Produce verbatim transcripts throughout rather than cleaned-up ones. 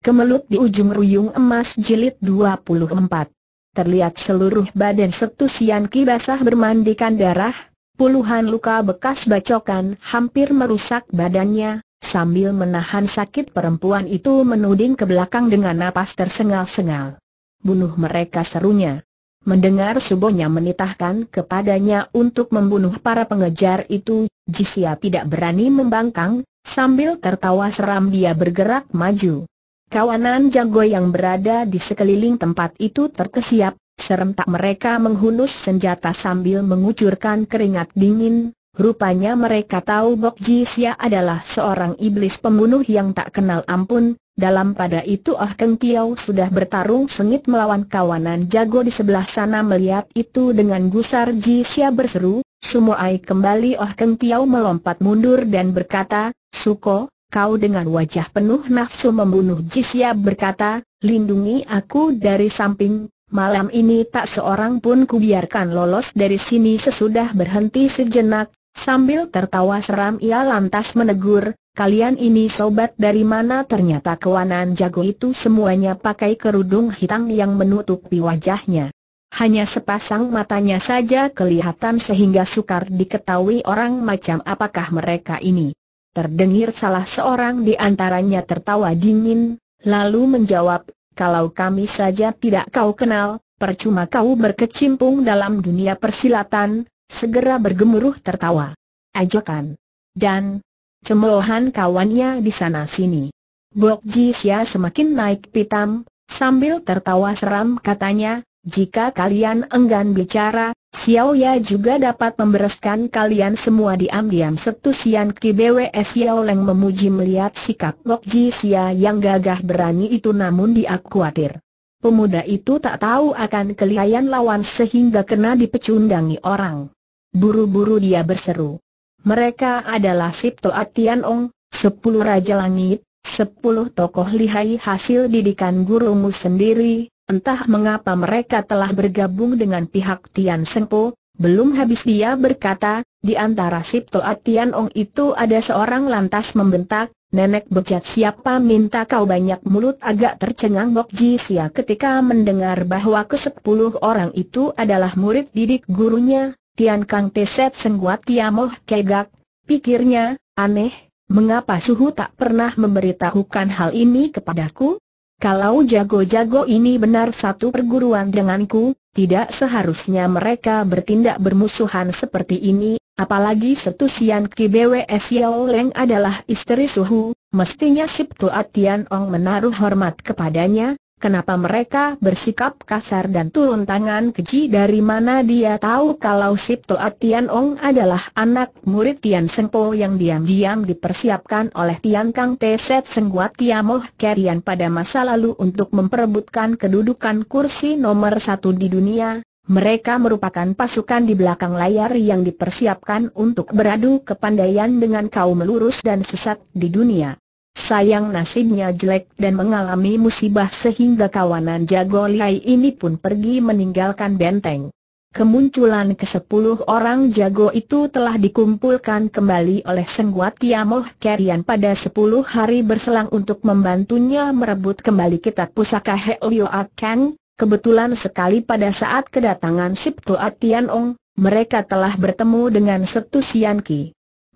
Kemelut di ujung Ruyung Emas Jilid dua puluh empat. Terlihat seluruh badan Setu Sian Ki basah bermandikan darah, puluhan luka bekas bacokan hampir merusak badannya. Sambil menahan sakit perempuan itu menuding ke belakang dengan napas tersengal-sengal. "Bunuh mereka," serunya. Mendengar Subonya menitahkan kepadanya untuk membunuh para pengejar itu, Jisia tidak berani membangkang, sambil tertawa seram dia bergerak maju. Kawanan jago yang berada di sekeliling tempat itu terkesiap, serentak mereka menghunus senjata sambil mengucurkan keringat dingin. Rupanya mereka tahu Bok Jisia adalah seorang iblis pembunuh yang tak kenal ampun. Dalam pada itu Ah Keng Tiau sudah bertarung sengit melawan kawanan jago di sebelah sana. Melihat itu dengan gusar Jisia berseru, "Sumoai!" Kembali Ah Keng Tiau melompat mundur dan berkata, "Suko, kau dengan wajah penuh nafsu membunuh." Jisia berkata, "Lindungi aku dari samping. Malam ini tak seorang pun kubiarkan lolos dari sini." Sesudah berhenti sejenak, sambil tertawa seram ia lantas menegur, "Kalian ini sobat dari mana?" Ternyata kawanan jago itu semuanya pakai kerudung hitam yang menutupi wajahnya. Hanya sepasang matanya saja kelihatan sehingga sukar diketahui orang macam apakah mereka ini. Terdengar salah seorang di antaranya tertawa dingin, lalu menjawab, "Kalau kami saja tidak kau kenal, percuma kau berkecimpung dalam dunia persilatan." Segera bergemuruh tertawa. Ajakan dan cemoohan kawannya di sana sini. Bok Jisia semakin naik pitam, sambil tertawa seram katanya, "Jika kalian enggan bicara, Xiao Ya juga dapat membereskan kalian semua." Diam-diam Setu Sian Ki Bws Xiao Leng memuji melihat sikap Bok Jisia yang gagah berani itu, namun dia khawatir pemuda itu tak tahu akan kelihayan lawan sehingga kena dipecundangi orang. Buru-buru dia berseru, "Mereka adalah Sipto Atian Ong, sepuluh Raja Langit, sepuluh tokoh lihai hasil didikan gurumu sendiri. Entah mengapa mereka telah bergabung dengan pihak Tian Seng Po." Belum habis dia berkata, di antara Sipto Atian Ong itu ada seorang lantas membentak, "Nenek bejat, siapa minta kau banyak mulut?" Agak tercengang Bok Jisia ketika mendengar bahwa kesepuluh orang itu adalah murid didik gurunya, Tian Kang Teset Sengguat Tiamoh Kegak. Pikirnya, "Aneh, mengapa Suhu tak pernah memberitahukan hal ini kepadaku? Kalau jago-jago ini benar satu perguruan denganku, tidak seharusnya mereka bertindak bermusuhan seperti ini. Apalagi Setu Sian Ki Bws Xiao Leng adalah istri Suhu, mestinya Sipto Atian Ong menaruh hormat kepadanya. Kenapa mereka bersikap kasar dan turun tangan keji?" Dari mana dia tahu kalau Sipto Atian Ong adalah anak murid Tian Seng Po yang diam-diam dipersiapkan oleh Tian Kang Teset Sengguat Tiamoh Kerian pada masa lalu untuk memperebutkan kedudukan kursi nomor satu di dunia. Mereka merupakan pasukan di belakang layar yang dipersiapkan untuk beradu kepandaian dengan kaum lurus dan sesat di dunia. Sayang nasibnya jelek dan mengalami musibah sehingga kawanan jago lihai ini pun pergi meninggalkan benteng. Kemunculan kesepuluh orang jago itu telah dikumpulkan kembali oleh Sengguat Tiamoh Kerian pada sepuluh hari berselang untuk membantunya merebut kembali kitab pusaka Heo Akang. Kebetulan sekali pada saat kedatangan Sipto Atian Ong, mereka telah bertemu dengan Setu Sian Ki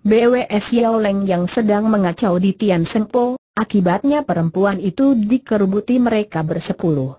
Bws Xiao Leng yang sedang mengacau di Tian Seng Po. Akibatnya perempuan itu dikerubuti mereka bersepuluh.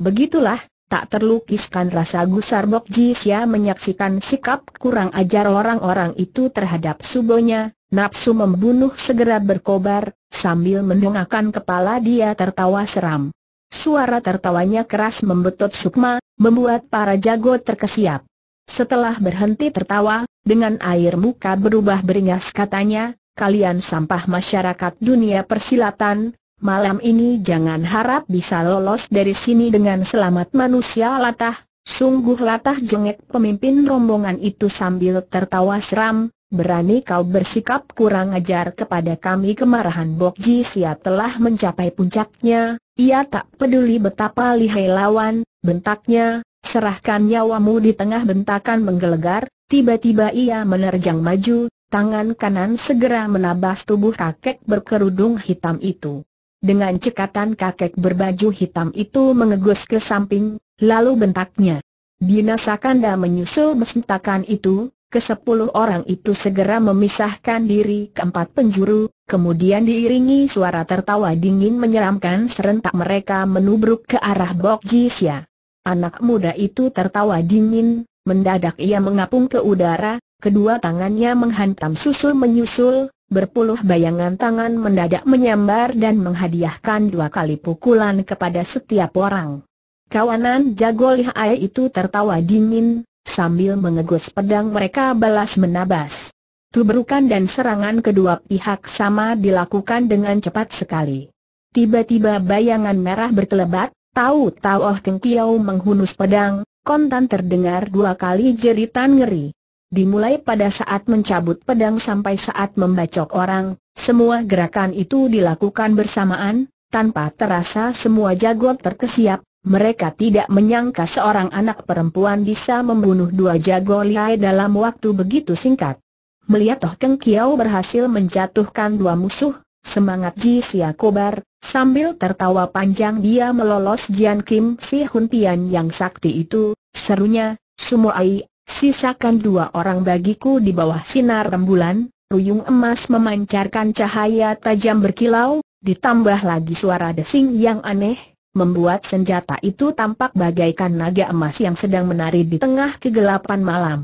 Begitulah, tak terlukiskan rasa gusar Bok Jisia menyaksikan sikap kurang ajar orang-orang itu terhadap Subonya. Nafsu membunuh segera berkobar, sambil mendongakkan kepala dia tertawa seram. Suara tertawanya keras membetot sukma, membuat para jago terkesiap. Setelah berhenti tertawa, dengan air muka berubah beringas katanya, "Kalian sampah masyarakat dunia persilatan, malam ini jangan harap bisa lolos dari sini dengan selamat manusia latah." "Sungguh latah," jengek pemimpin rombongan itu sambil tertawa seram, "berani kau bersikap kurang ajar kepada kami." Kemarahan Bok Jisia telah mencapai puncaknya, ia tak peduli betapa lihai lawan, bentaknya, "Serahkan nyawamu!" Di tengah bentakan menggelegar, tiba-tiba ia menerjang maju, tangan kanan segera menabas tubuh kakek berkerudung hitam itu. dengan cekatan kakek berbaju hitam itu mengegus ke samping, lalu bentaknya. Binasa Kanda menyusul besentakan itu, kesepuluh orang itu segera memisahkan diri keempat penjuru, kemudian diiringi suara tertawa dingin menyeramkan serentak mereka menubruk ke arah Bok Ji Sia. Anak muda itu tertawa dingin, mendadak ia mengapung ke udara, kedua tangannya menghantam susul menyusul, berpuluh bayangan tangan mendadak menyambar dan menghadiahkan dua kali pukulan kepada setiap orang. Kawanan jago lihai itu tertawa dingin, sambil mengegus pedang mereka balas menabas. Tubrukan dan serangan kedua pihak sama dilakukan dengan cepat sekali. Tiba-tiba bayangan merah berkelebat, tahu-tahu Oh Keng Tiau menghunus pedang, kontan terdengar dua kali jeritan ngeri. Dimulai pada saat mencabut pedang sampai saat membacok orang, semua gerakan itu dilakukan bersamaan, tanpa terasa semua jago terkesiap. Mereka tidak menyangka seorang anak perempuan bisa membunuh dua jago lihai dalam waktu begitu singkat. Melihat Oh Keng Tiau berhasil menjatuhkan dua musuh, semangat Ji Sia kobar, sambil tertawa panjang dia melolos Jian Kim Si Hun Tian yang sakti itu, serunya, "Sumoai, sisakan dua orang bagiku di bawah sinar rembulan." Ruyung emas memancarkan cahaya tajam berkilau, ditambah lagi suara desing yang aneh, membuat senjata itu tampak bagaikan naga emas yang sedang menari di tengah kegelapan malam.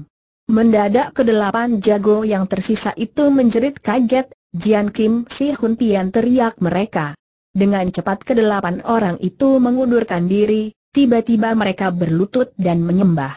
Mendadak kedelapan jago yang tersisa itu menjerit kaget, "Jian Kim Si Hun Tian!" teriak mereka. Dengan cepat kedelapan orang itu mengundurkan diri, tiba-tiba mereka berlutut dan menyembah.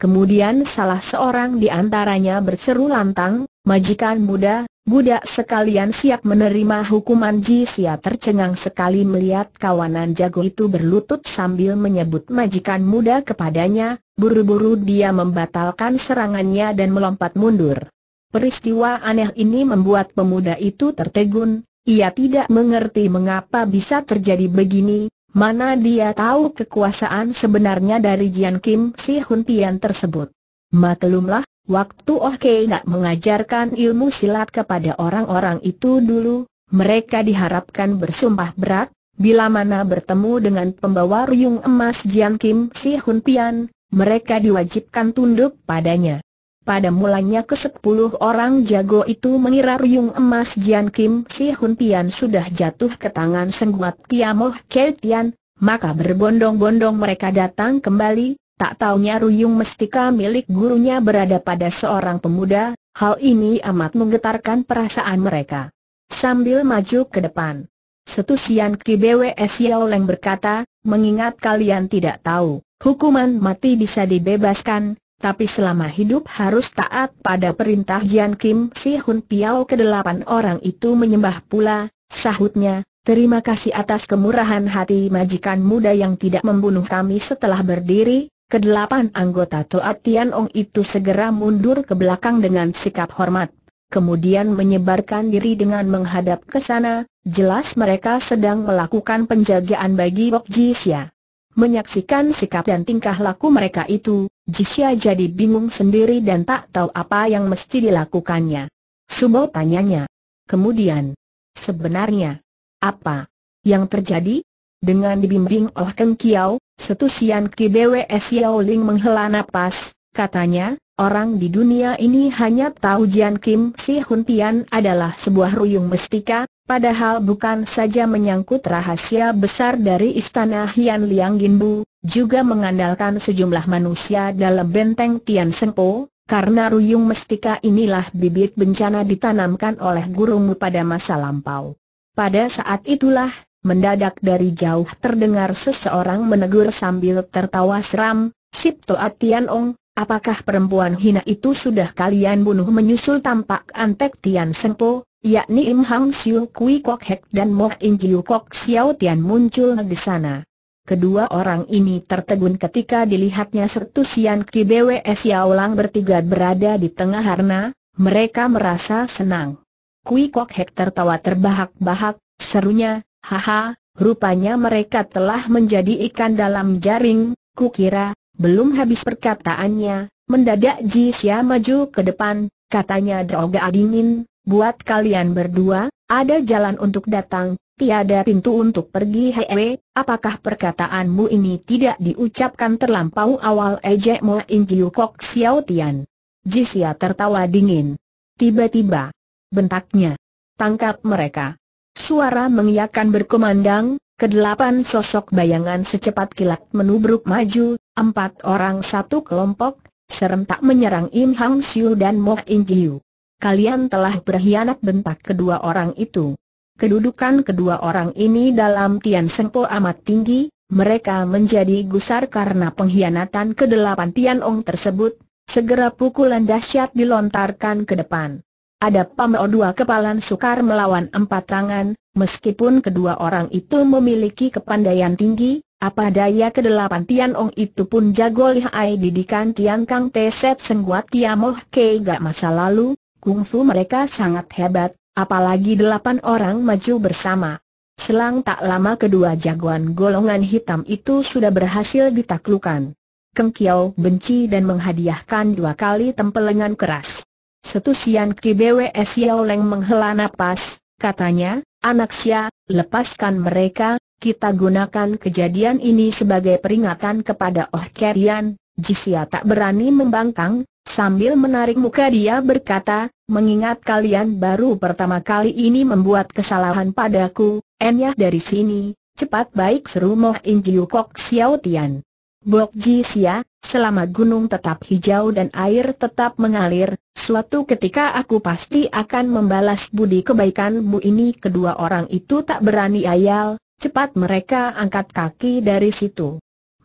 Kemudian salah seorang di antaranya berseru lantang, "Majikan muda, budak sekalian siap menerima hukuman." Ji Sia tercengang sekali melihat kawanan jago itu berlutut sambil menyebut majikan muda kepadanya, buru-buru dia membatalkan serangannya dan melompat mundur. Peristiwa aneh ini membuat pemuda itu tertegun, ia tidak mengerti mengapa bisa terjadi begini, mana dia tahu kekuasaan sebenarnya dari Jian Kim Si Hun Tian tersebut. Maklumlah, waktu Oh Keng Tiau mengajarkan ilmu silat kepada orang-orang itu dulu, mereka diharapkan bersumpah berat, bila mana bertemu dengan pembawa ruyung emas Jian Kim Si Hun Tian, mereka diwajibkan tunduk padanya. Pada mulanya kesepuluh orang jago itu mengira ruyung emas Jian Kim Si Hun Tian sudah jatuh ke tangan Sengguat Tiamoh Ketian, maka berbondong-bondong mereka datang kembali. Tak taunya ruyung mestika milik gurunya berada pada seorang pemuda, hal ini amat menggetarkan perasaan mereka. Sambil maju ke depan, Setusian Ki B W S Yaoleng berkata, "Mengingat kalian tidak tahu, hukuman mati bisa dibebaskan, tapi selama hidup harus taat pada perintah Jian Kim Si Hun Tiau." Kedelapan orang itu menyembah pula, sahutnya, "Terima kasih atas kemurahan hati majikan muda yang tidak membunuh kami." Setelah berdiri, kedelapan anggota Toat Tian Ong itu segera mundur ke belakang dengan sikap hormat, kemudian menyebarkan diri dengan menghadap ke sana, jelas mereka sedang melakukan penjagaan bagi Bok Ji Sia. Menyaksikan sikap dan tingkah laku mereka itu, Ji Sia jadi bingung sendiri dan tak tahu apa yang mesti dilakukannya. "Subo," tanyanya. Kemudian, "Sebenarnya, apa yang terjadi?" Dengan dibimbing Oh Keng Tiau, Setusian Ki B W S Yaoleng menghela napas, katanya, "Orang di dunia ini hanya tahu Jian Kim Si Hun Tian adalah sebuah ruyung mestika, padahal bukan saja menyangkut rahasia besar dari istana Hian Liang Ginbu, juga mengandalkan sejumlah manusia dalam benteng Tian Sengpo. Karena ruyung mestika inilah bibit bencana ditanamkan oleh gurumu pada masa lampau." Pada saat itulah, mendadak dari jauh terdengar seseorang menegur sambil tertawa seram, "Sip Toat Tian Ong, apakah perempuan hina itu sudah kalian bunuh?" Menyusul tampak antek Tian Sengpo, yakni Im Hang Siu Kui Kok Hek dan Mo In Jiu Kok Xiao Tian muncul di sana. Kedua orang ini tertegun ketika dilihatnya Setusian Ki B W S Yaoleng bertiga berada di tengah harna, mereka merasa senang. Kui Kok Hek tertawa terbahak-bahak, serunya, "Haha, rupanya mereka telah menjadi ikan dalam jaring." Kukira, belum habis perkataannya, mendadak Ji Sia maju ke depan, katanya, "Doa dingin, buat kalian berdua, ada jalan untuk datang tiada pintu untuk pergi. Hehe, apakah perkataanmu ini tidak diucapkan terlampau awal? Ejek Mo Injiu Kok Xiao Tian. Jisia tertawa dingin. Tiba-tiba, bentaknya, tangkap mereka. Suara mengiakan berkumandang, kedelapan sosok bayangan secepat kilat menubruk maju, empat orang satu kelompok, serentak menyerang Im Hang Siu dan Mo Injiu. Kalian telah berkhianat, bentak kedua orang itu. Kedudukan kedua orang ini dalam Tian Seng Po amat tinggi, mereka menjadi gusar karena pengkhianatan kedelapan Tian Ong tersebut, segera pukulan dahsyat dilontarkan ke depan. Ada Pameo dua kepalan sukar melawan empat tangan, meskipun kedua orang itu memiliki kepandaian tinggi, apa daya kedelapan Tian Ong itu pun jago lihai didikan Tian Kang Te Set Sengguat Tiamoh Kei gak masa lalu, kungfu mereka sangat hebat. Apalagi delapan orang maju bersama. Selang tak lama kedua jagoan golongan hitam itu sudah berhasil ditaklukan. Keng Kiau benci dan menghadiahkan dua kali tempelengan keras. Setusian Ki Bwe Xiao Leng menghela napas, katanya, anak Xia, lepaskan mereka, kita gunakan kejadian ini sebagai peringatan kepada Oh Kerian. Jisia tak berani membangkang, sambil menarik muka dia berkata, mengingat kalian baru pertama kali ini membuat kesalahan padaku, enyah dari sini, cepat baik, seru Mo Injiu Kok Xiao Tian. Bok Jisia, selama gunung tetap hijau dan air tetap mengalir, suatu ketika aku pasti akan membalas budi kebaikanmu ini. Kedua orang itu tak berani ayal, cepat mereka angkat kaki dari situ.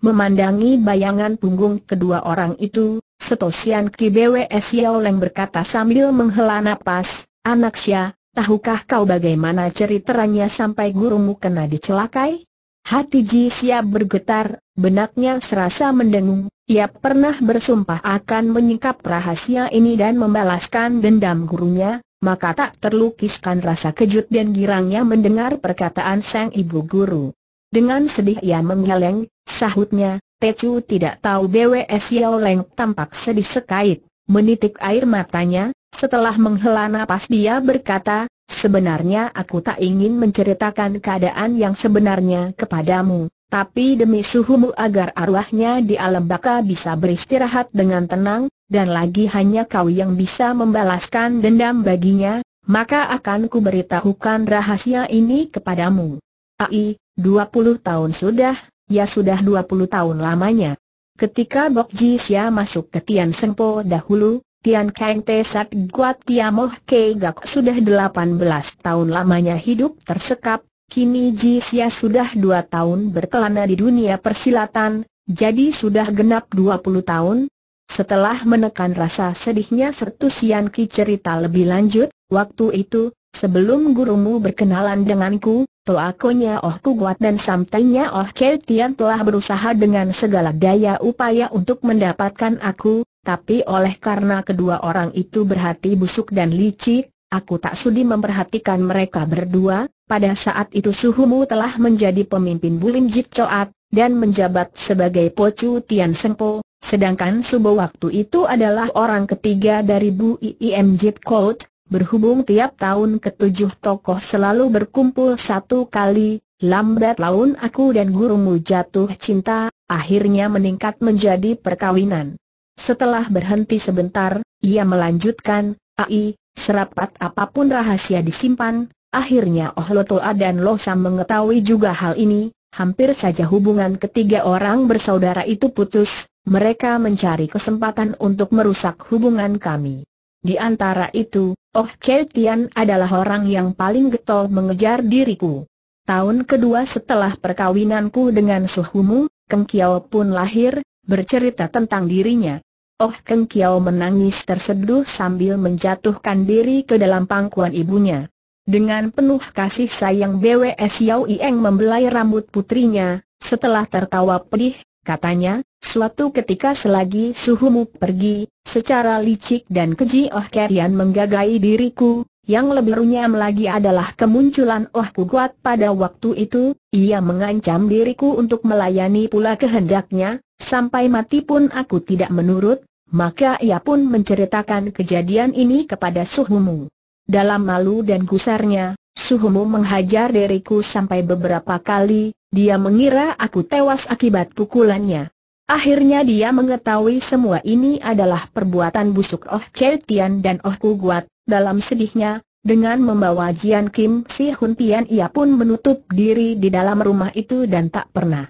Memandangi bayangan punggung kedua orang itu, Setosian Ki Bwe Xiao Leng berkata sambil menghela napas, anak Xia, tahukah kau bagaimana ceritanya sampai gurumu kena dicelakai? Hati Jisia bergetar, benaknya serasa mendengung, ia pernah bersumpah akan menyingkap rahasia ini dan membalaskan dendam gurunya, maka tak terlukiskan rasa kejut dan girangnya mendengar perkataan sang ibu guru. Dengan sedih ia menggeleng, sahutnya, Tecu tidak tahu. Bwe Xiao Leng tampak sedih sekait, menitik air matanya, setelah menghela napas dia berkata, sebenarnya aku tak ingin menceritakan keadaan yang sebenarnya kepadamu, tapi demi suhumu agar arwahnya di alam baka bisa beristirahat dengan tenang, dan lagi hanya kau yang bisa membalaskan dendam baginya, maka akan kuberitahukan rahasia ini kepadamu. Ai, dua puluh tahun sudah. Ya sudah dua puluh tahun lamanya. Ketika Bok Jisia masuk ke Tian Seng Po dahulu, Tian Kang Te Sat Guat Tiamoh Kei Gak sudah delapan belas tahun lamanya hidup tersekap. Kini Jisia sudah dua tahun berkelana di dunia persilatan, jadi sudah genap dua puluh tahun. Setelah menekan rasa sedihnya Setusian Ki cerita lebih lanjut, waktu itu, sebelum gurumu berkenalan denganku, toakonya Oh Kuat dan samtainya Oh Ketian telah berusaha dengan segala daya upaya untuk mendapatkan aku, tapi oleh karena kedua orang itu berhati busuk dan licik, aku tak sudi memperhatikan mereka berdua. Pada saat itu suhumu telah menjadi pemimpin Bulim Jip Coat, dan menjabat sebagai Pocu Tian Seng Po, sedangkan Subo waktu itu adalah orang ketiga dari Bu Iim Jip Coat. Berhubung tiap tahun ketujuh tokoh selalu berkumpul satu kali, lambat laun aku dan gurumu jatuh cinta, akhirnya meningkat menjadi perkawinan. Setelah berhenti sebentar, ia melanjutkan, ai, serapat apapun rahasia disimpan, akhirnya Oh Lotoa dan Lo Sam mengetahui juga hal ini, hampir saja hubungan ketiga orang bersaudara itu putus, mereka mencari kesempatan untuk merusak hubungan kami. Di antara itu, Oh Ketian adalah orang yang paling getol mengejar diriku. Tahun kedua setelah perkawinanku dengan suhumu, Keng Kiau pun lahir, bercerita tentang dirinya. Oh Keng Kiau menangis terseduh sambil menjatuhkan diri ke dalam pangkuan ibunya. Dengan penuh kasih sayang Bwe Xiao Ieng membelai rambut putrinya, setelah tertawa pedih, katanya, suatu ketika selagi suhumu pergi, secara licik dan keji Oh Kerian menggagai diriku. Yang lebih runyam lagi adalah kemunculan Oh Kuat pada waktu itu. Ia mengancam diriku untuk melayani pula kehendaknya, sampai mati pun aku tidak menurut. Maka ia pun menceritakan kejadian ini kepada suhumu. Dalam malu dan gusarnya, Suhumu menghajar diriku sampai beberapa kali, dia mengira aku tewas akibat pukulannya. Akhirnya dia mengetahui semua ini adalah perbuatan busuk Oh Chai Tian dan Oh Ku Guat. Dalam sedihnya, dengan membawa Jian Kim Si Hun Tian, ia pun menutup diri di dalam rumah itu dan tak pernah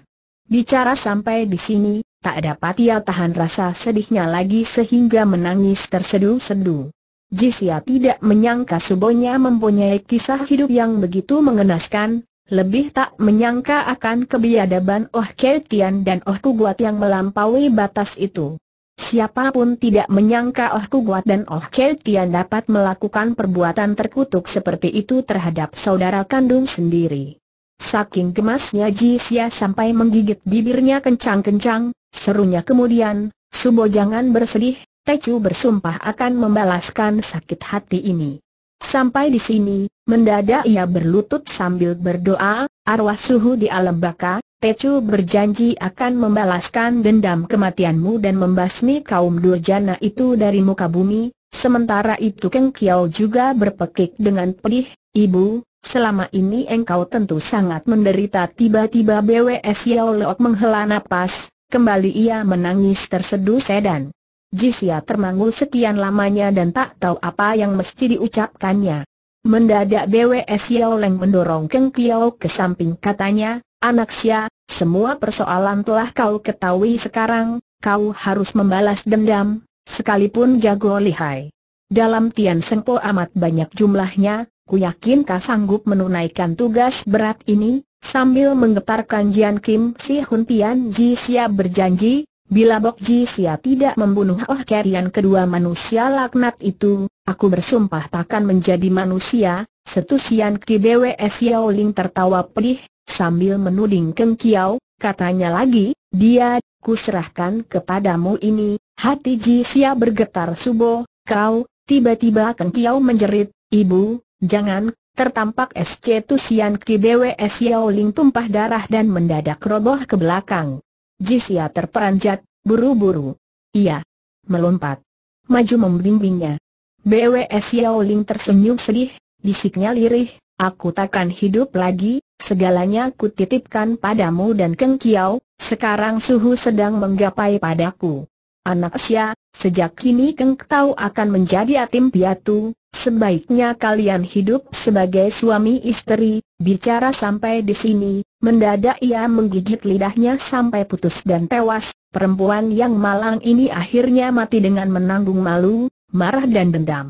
bicara sampai di sini. Tak dapat ia tahan rasa sedihnya lagi sehingga menangis tersedu-sedu. Jisia tidak menyangka subonya mempunyai kisah hidup yang begitu mengenaskan. Lebih tak menyangka akan kebiadaban Oh Chai Tian dan Oh Ku Guat yang melampaui batas itu. Siapapun tidak menyangka Oh Ku Guat dan Oh Chai Tian dapat melakukan perbuatan terkutuk seperti itu terhadap saudara kandung sendiri. Saking gemasnya Jisia sampai menggigit bibirnya kencang-kencang, serunya kemudian, "Subo, jangan bersedih, Tecu bersumpah akan membalaskan sakit hati ini." Sampai di sini, mendadak ia berlutut sambil berdoa, "Arwah Suhu di alam baka, Tecu berjanji akan membalaskan dendam kematianmu dan membasmi kaum durjana itu dari muka bumi." Sementara itu Keng Kiau juga berpekik dengan pedih, "Ibu, selama ini engkau tentu sangat menderita." Tiba-tiba B W S Yao Leok menghela napas, kembali ia menangis tersedu sedan. Jisia termangu sekian lamanya dan tak tahu apa yang mesti diucapkannya. Mendadak B W S Yao Leng mendorong Keng Kiau ke samping, katanya, "Anak Sia, semua persoalan telah kau ketahui sekarang, kau harus membalas dendam, sekalipun jago lihai dalam Tian Seng Po amat banyak jumlahnya, ku yakin kau sanggup menunaikan tugas berat ini." Sambil menggetarkan Jian Kim Si Hun Tian, Jisia berjanji, "Bila Bok Jisia tidak membunuh Oh Kerian kedua manusia laknat itu, aku bersumpah takkan menjadi manusia." Setusian Ki B W S Yao Ling tertawa pedih, sambil menuding Keng Kiau, katanya lagi, "Dia, ku serahkan kepadamu ini." Hati Jisia bergetar. "Subo, kau..." Tiba-tiba Keng Kiau menjerit, "Ibu, jangan..." Tertampak setusian Ki B W S Yao Ling tumpah darah dan mendadak roboh ke belakang. Jisia terperanjat, buru-buru ia melompat maju membimbingnya. B W S Yao Ling tersenyum sedih, bisiknya lirih, "Aku takkan hidup lagi, segalanya ku titipkan padamu dan Keng Kiau. Sekarang Suhu sedang menggapai padaku. Anak Sia, sejak kini Keng Tau akan menjadi yatim piatu. Sebaiknya kalian hidup sebagai suami istri." Bicara sampai di sini, mendadak ia menggigit lidahnya sampai putus dan tewas. Perempuan yang malang ini akhirnya mati dengan menanggung malu, marah dan dendam.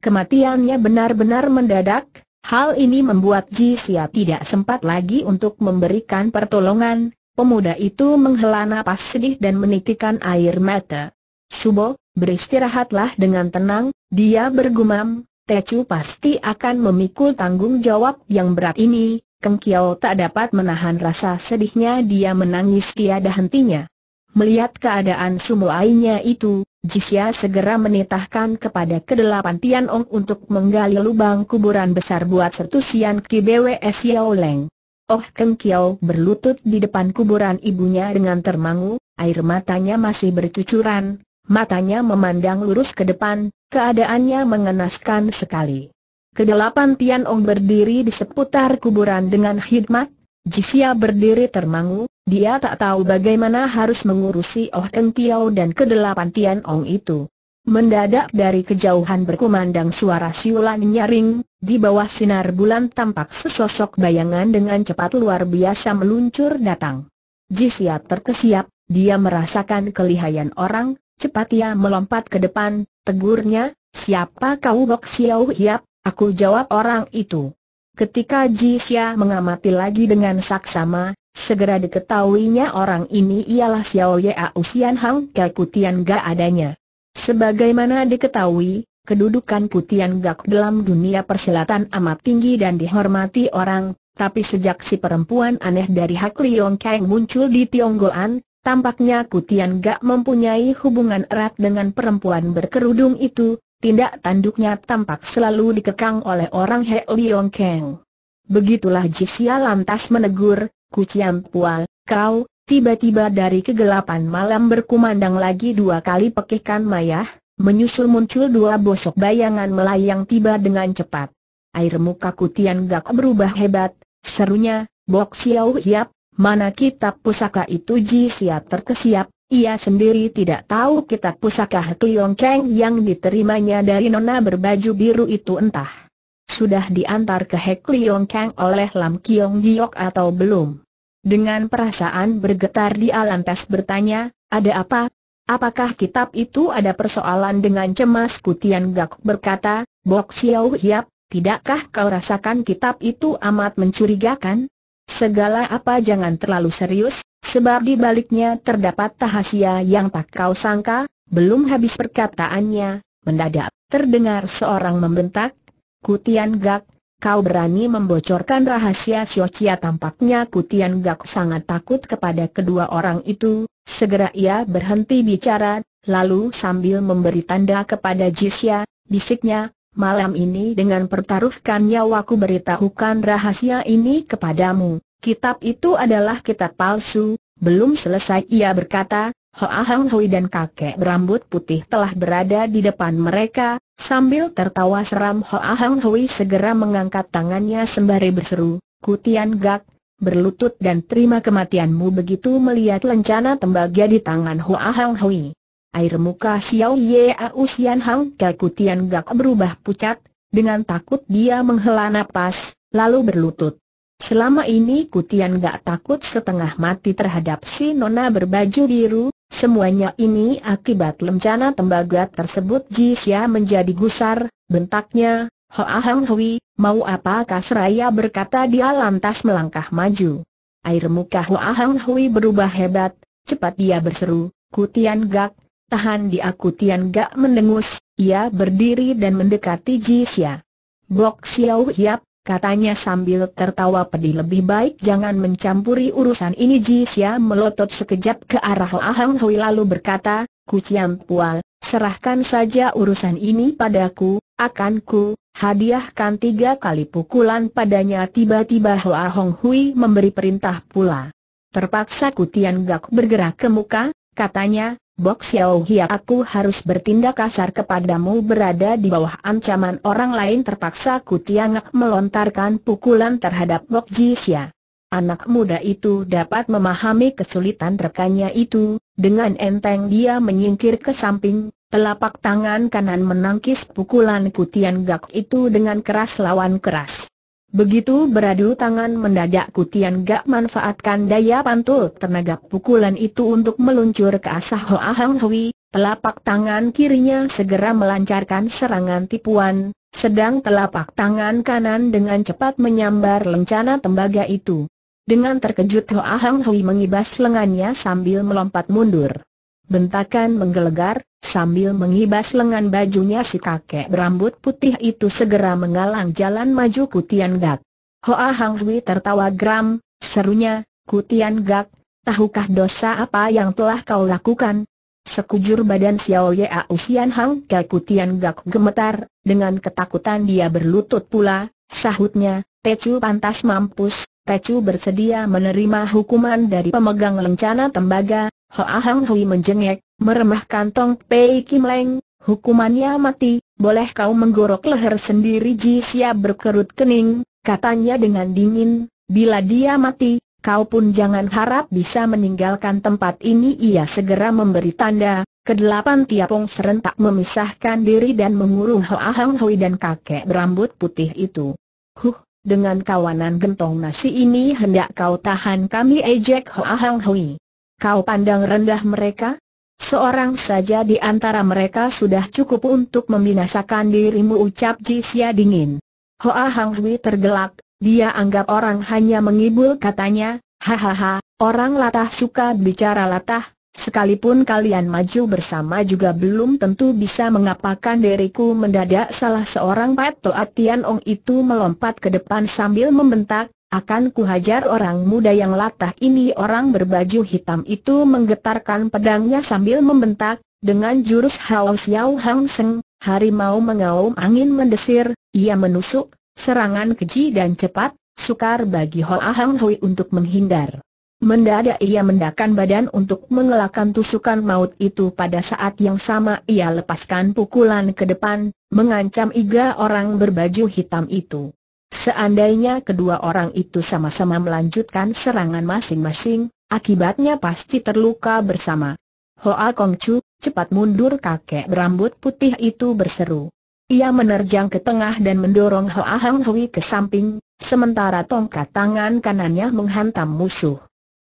Kematiannya benar-benar mendadak. Hal ini membuat Jisia tidak sempat lagi untuk memberikan pertolongan. Pemuda itu menghela napas sedih dan menitikkan air mata. "Subo, beristirahatlah dengan tenang," dia bergumam, "Tecu pasti akan memikul tanggung jawab yang berat ini." Keng Kiau tak dapat menahan rasa sedihnya, dia menangis tiada hentinya. Melihat keadaan sumuainya itu, Jisia segera menitahkan kepada kedelapan Tian Ong untuk menggali lubang kuburan besar buat setusian Ki B W S Yao Leng. Oh Keng Kiau berlutut di depan kuburan ibunya dengan termangu, air matanya masih bercucuran, matanya memandang lurus ke depan, keadaannya mengenaskan sekali. Kedelapan Tian Ong berdiri di seputar kuburan dengan khidmat. Jisia berdiri termangu, dia tak tahu bagaimana harus mengurusi Oh Keng Kiau dan kedelapan Tian Ong itu. Mendadak dari kejauhan berkumandang suara siulan nyaring, di bawah sinar bulan tampak sesosok bayangan dengan cepat luar biasa meluncur datang. Jisia terkesiap, dia merasakan kelihayan orang, cepat ia melompat ke depan, tegurnya, "Siapa kau?" "Bok Xiao Hiap, aku," jawab orang itu. Ketika Jisia mengamati lagi dengan saksama, segera diketahuinya orang ini ialah Xiao Ya Usian Hang Kekutian Ga adanya. Sebagaimana diketahui, kedudukan Kutian Ga dalam dunia persilatan amat tinggi dan dihormati orang, tapi sejak si perempuan aneh dari Hak Liong Kang muncul di Tionggoan, tampaknya Kutian Ga mempunyai hubungan erat dengan perempuan berkerudung itu. Tindak tanduknya tampak selalu dikekang oleh orang He Liong Kang. Begitulah Jisia lantas menegur, "Kucian Pual, kau..." Tiba-tiba dari kegelapan malam berkumandang lagi dua kali pekikan mayah, menyusul muncul dua bosok bayangan melayang tiba dengan cepat. air muka Kutian Gak berubah hebat, serunya, Bok Xiao Hiap, mana kitab pusaka itu? Ji Sia terkesiap, ia sendiri tidak tahu kitab pusaka Kliong Keng yang diterimanya dari nona berbaju biru itu entah sudah diantar ke Hek Kliong Keng oleh Lam Kiong Giok atau belum. Dengan perasaan bergetar dia lantas bertanya, ada apa? Apakah kitab itu ada persoalan? Dengan cemas Kutian Gak berkata, Bok Xiao Hiap, tidakkah kau rasakan kitab itu amat mencurigakan? Segala apa jangan terlalu serius, sebab di baliknya terdapat rahasia yang tak kau sangka. Belum habis perkataannya, mendadak terdengar seorang membentak, Kutian Gak, kau berani membocorkan rahasia Siocia. Tampaknya Kutian Gak sangat takut kepada kedua orang itu. Segera ia berhenti bicara, lalu sambil memberi tanda kepada Ji Sia, bisiknya, malam ini dengan pertaruhkan nyawaku beritahukan rahasia ini kepadamu. Kitab itu adalah kitab palsu. Belum selesai ia berkata, Hoa Hang Hui dan kakek berambut putih telah berada di depan mereka. Sambil tertawa seram, Hoa Hang Hui segera mengangkat tangannya sembari berseru, Kutian Gak, berlutut dan terima kematianmu. Begitu melihat lencana tembaga di tangan Hoa Hang Hui, air muka Xiao Ye Au Sian Hang Kai Kutian Gak berubah pucat. Dengan takut dia menghela napas, lalu berlutut. Selama ini Kutian Gak takut setengah mati terhadap si nona berbaju biru. Semuanya ini akibat lencana tembaga tersebut. Ji Sia menjadi gusar, bentaknya, Hoa Hang Hui, mau apakah? Seraya berkata dia lantas melangkah maju. Air muka Hoa Hang Hui berubah hebat, cepat dia berseru, Kutian Gak, tahan dia. Kutian Gak mendengus, ia berdiri dan mendekati Ji Sia. Bok Xiao Hiap, katanya sambil tertawa pedih, lebih baik jangan mencampuri urusan ini. Ji Sia melotot sekejap ke arah Hoa Hang Hui lalu berkata, Kucian Pual, serahkan saja urusan ini padaku, akan ku hadiahkan tiga kali pukulan padanya. Tiba-tiba Hoa Hang Hui memberi perintah pula. Terpaksa Kutian Gak bergerak ke muka, katanya, Bok Xiao Hiap, aku harus bertindak kasar kepadamu. Berada di bawah ancaman orang lain, terpaksa Kutian Gak melontarkan pukulan terhadap Bok Ji Sia. Anak muda itu dapat memahami kesulitan rekannya itu. Dengan enteng dia menyingkir ke samping, telapak tangan kanan menangkis pukulan Kutian Gak itu dengan keras lawan keras. Begitu beradu tangan, mendadak Kutian Gak manfaatkan daya pantul tenaga pukulan itu untuk meluncur ke asah Hoa Hang Hui. Telapak tangan kirinya segera melancarkan serangan tipuan, sedang telapak tangan kanan dengan cepat menyambar lencana tembaga itu. Dengan terkejut Hoa Hang Hui mengibas lengannya sambil melompat mundur. Bentakan menggelegar, sambil mengibas lengan bajunya si kakek berambut putih itu segera menghalang jalan maju Kutian Gak. Hoa Hang Hui tertawa geram, serunya, Kutian Gak, tahukah dosa apa yang telah kau lakukan? Sekujur badan Xiao Ye Au Sian Hang Kai Kutian Gak gemetar, dengan ketakutan dia berlutut pula, sahutnya, Tecu pantas mampus, Tecu bersedia menerima hukuman dari pemegang lencana tembaga. Hoa Hang Hui menjengek, meremahkan Tong Pei Kim Leng, hukumannya mati. Boleh kau menggorok leher sendiri. Ji Sia berkerut kening, katanya dengan dingin, bila dia mati, kau pun jangan harap bisa meninggalkan tempat ini. Ia segera memberi tanda, kedelapan tiapong serentak memisahkan diri dan mengurung Hoa Hang Hui dan kakek berambut putih itu. Huh, dengan kawanan gentong nasi ini hendak kau tahan kami ejek Hoa Hang Hui. Kau pandang rendah mereka? Seorang saja di antara mereka sudah cukup untuk membinasakan dirimu, ucap Ji Sia dingin. Hoa Hang Hui tergelak, dia anggap orang hanya menghibur, katanya, hahaha, orang latah suka bicara latah, sekalipun kalian maju bersama juga belum tentu bisa mengapakan diriku. Mendadak salah seorang Patoa Tian Ong itu melompat ke depan sambil membentak, akan kuhajar orang muda yang latah ini. Orang berbaju hitam itu menggetarkan pedangnya sambil membentak, dengan jurus Hao Xiao Hang Seng, harimau mengaum angin mendesir, ia menusuk, serangan keji dan cepat, sukar bagi Hoa Hang Hui untuk menghindar. Mendadak ia mendakkan badan untuk mengelakkan tusukan maut itu. Pada saat yang sama ia lepaskan pukulan ke depan, mengancam iga orang berbaju hitam itu. Seandainya kedua orang itu sama-sama melanjutkan serangan masing-masing, akibatnya pasti terluka bersama. Hoa Kong Chu, cepat mundur! Kakek berambut putih itu berseru. Ia menerjang ke tengah dan mendorong Hoa Hang Hui ke samping, sementara tongkat tangan kanannya menghantam musuh.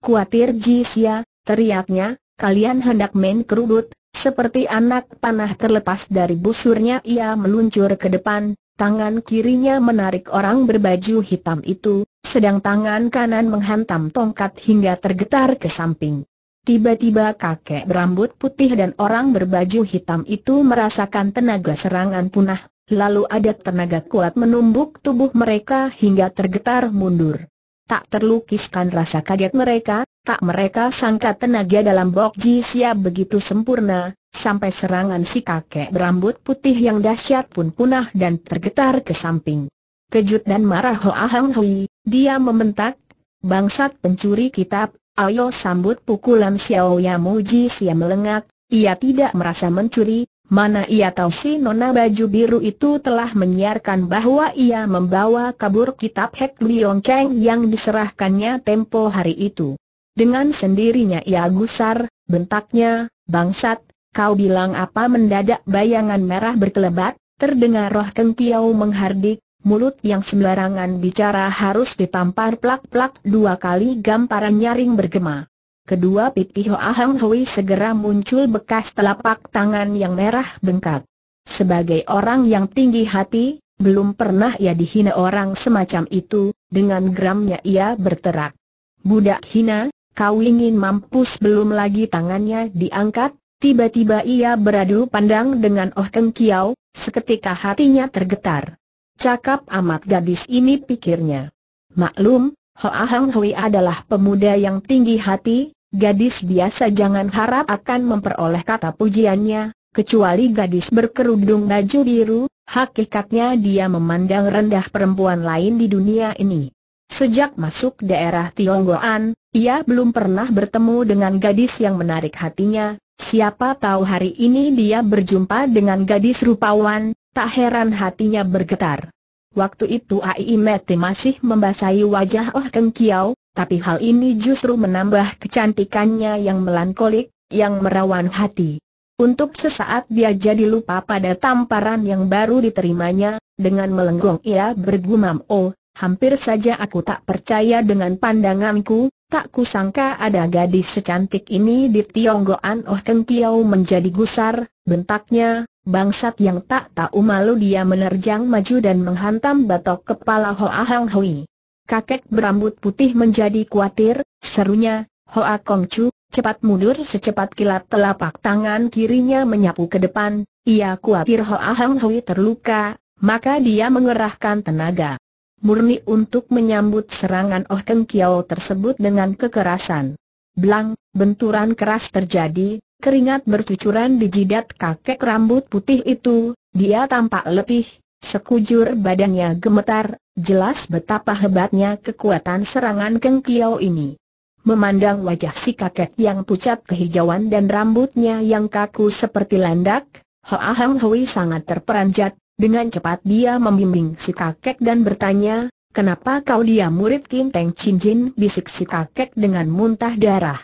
"Kuatir Ji Sia," teriaknya, "kalian hendak main kerudut." Seperti anak panah terlepas dari busurnya ia meluncur ke depan, tangan kirinya menarik orang berbaju hitam itu, sedang tangan kanan menghantam tongkat hingga tergetar ke samping. Tiba-tiba kakek berambut putih dan orang berbaju hitam itu merasakan tenaga serangan punah, lalu ada tenaga kuat menumbuk tubuh mereka hingga tergetar mundur. Tak terlukiskan rasa kaget mereka, tak mereka sangka tenaga dalam Bok Ji Sia begitu sempurna, sampai serangan si kakek berambut putih yang dahsyat pun punah dan tergetar ke samping. Kejut dan marah Hoa Hang Hui, dia membentak, "Bangsat pencuri kitab, ayo sambut pukulan Xiao Yamu!" Ji Sia melengak, ia tidak merasa mencuri, mana ia tahu si nona baju biru itu telah menyiarkan bahwa ia membawa kabur kitab Hek Liong Kang yang diserahkannya tempo hari itu. Dengan sendirinya ia gusar, bentaknya, "Bangsat, kau bilang apa?" Mendadak bayangan merah berkelebat, terdengar roh Keng Tiau menghardik, "Mulut yang sembarangan bicara harus ditampar!" Plak-plak, dua kali gamparan nyaring bergema. Kedua pipi Hoa Hang Hui segera muncul bekas telapak tangan yang merah bengkak. Sebagai orang yang tinggi hati, belum pernah ia dihina orang semacam itu. Dengan geramnya ia berterak, "Budak hina, kau ingin mampus!" Belum lagi tangannya diangkat, tiba-tiba ia beradu pandang dengan Oh Keng Kiau. Seketika hatinya tergetar. "Cakap amat gadis ini," pikirnya. Maklum, Hoa Hang Hui adalah pemuda yang tinggi hati. Gadis biasa jangan harap akan memperoleh kata pujiannya, kecuali gadis berkerudung baju biru. Hakikatnya dia memandang rendah perempuan lain di dunia ini. Sejak masuk daerah Tionggoan, ia belum pernah bertemu dengan gadis yang menarik hatinya. Siapa tahu hari ini dia berjumpa dengan gadis rupawan, tak heran hatinya bergetar. Waktu itu Ai Mete masih membasahi wajah Oh Keng Kiau, tapi hal ini justru menambah kecantikannya yang melankolik, yang merawan hati. Untuk sesaat dia jadi lupa pada tamparan yang baru diterimanya. Dengan melenggong ia bergumam, "Oh, hampir saja aku tak percaya dengan pandanganku. Tak kusangka ada gadis secantik ini di Tionggoan!" Oh Keng Kiau menjadi gusar, bentaknya, "Bangsat yang tak tahu malu!" Dia menerjang maju dan menghantam batok kepala Hoa Hang Hui. Kakek berambut putih menjadi khawatir, serunya, "Hoa Kong Chu, cepat mundur!" Secepat kilat telapak tangan kirinya menyapu ke depan. Ia khawatir Hoa Hang Hui terluka, maka dia mengerahkan tenaga murni untuk menyambut serangan Oh Keng Kiau tersebut dengan kekerasan. Blang, benturan keras terjadi. Keringat bercucuran di jidat kakek rambut putih itu, dia tampak letih, sekujur badannya gemetar, jelas betapa hebatnya kekuatan serangan Keng Kiau ini. Memandang wajah si kakek yang pucat kehijauan dan rambutnya yang kaku seperti landak, Hoa Hang Hui sangat terperanjat. Dengan cepat dia membimbing si kakek dan bertanya, "Kenapa kau?" "Dia murid Kim Teng Chin Jin," bisik si kakek dengan muntah darah.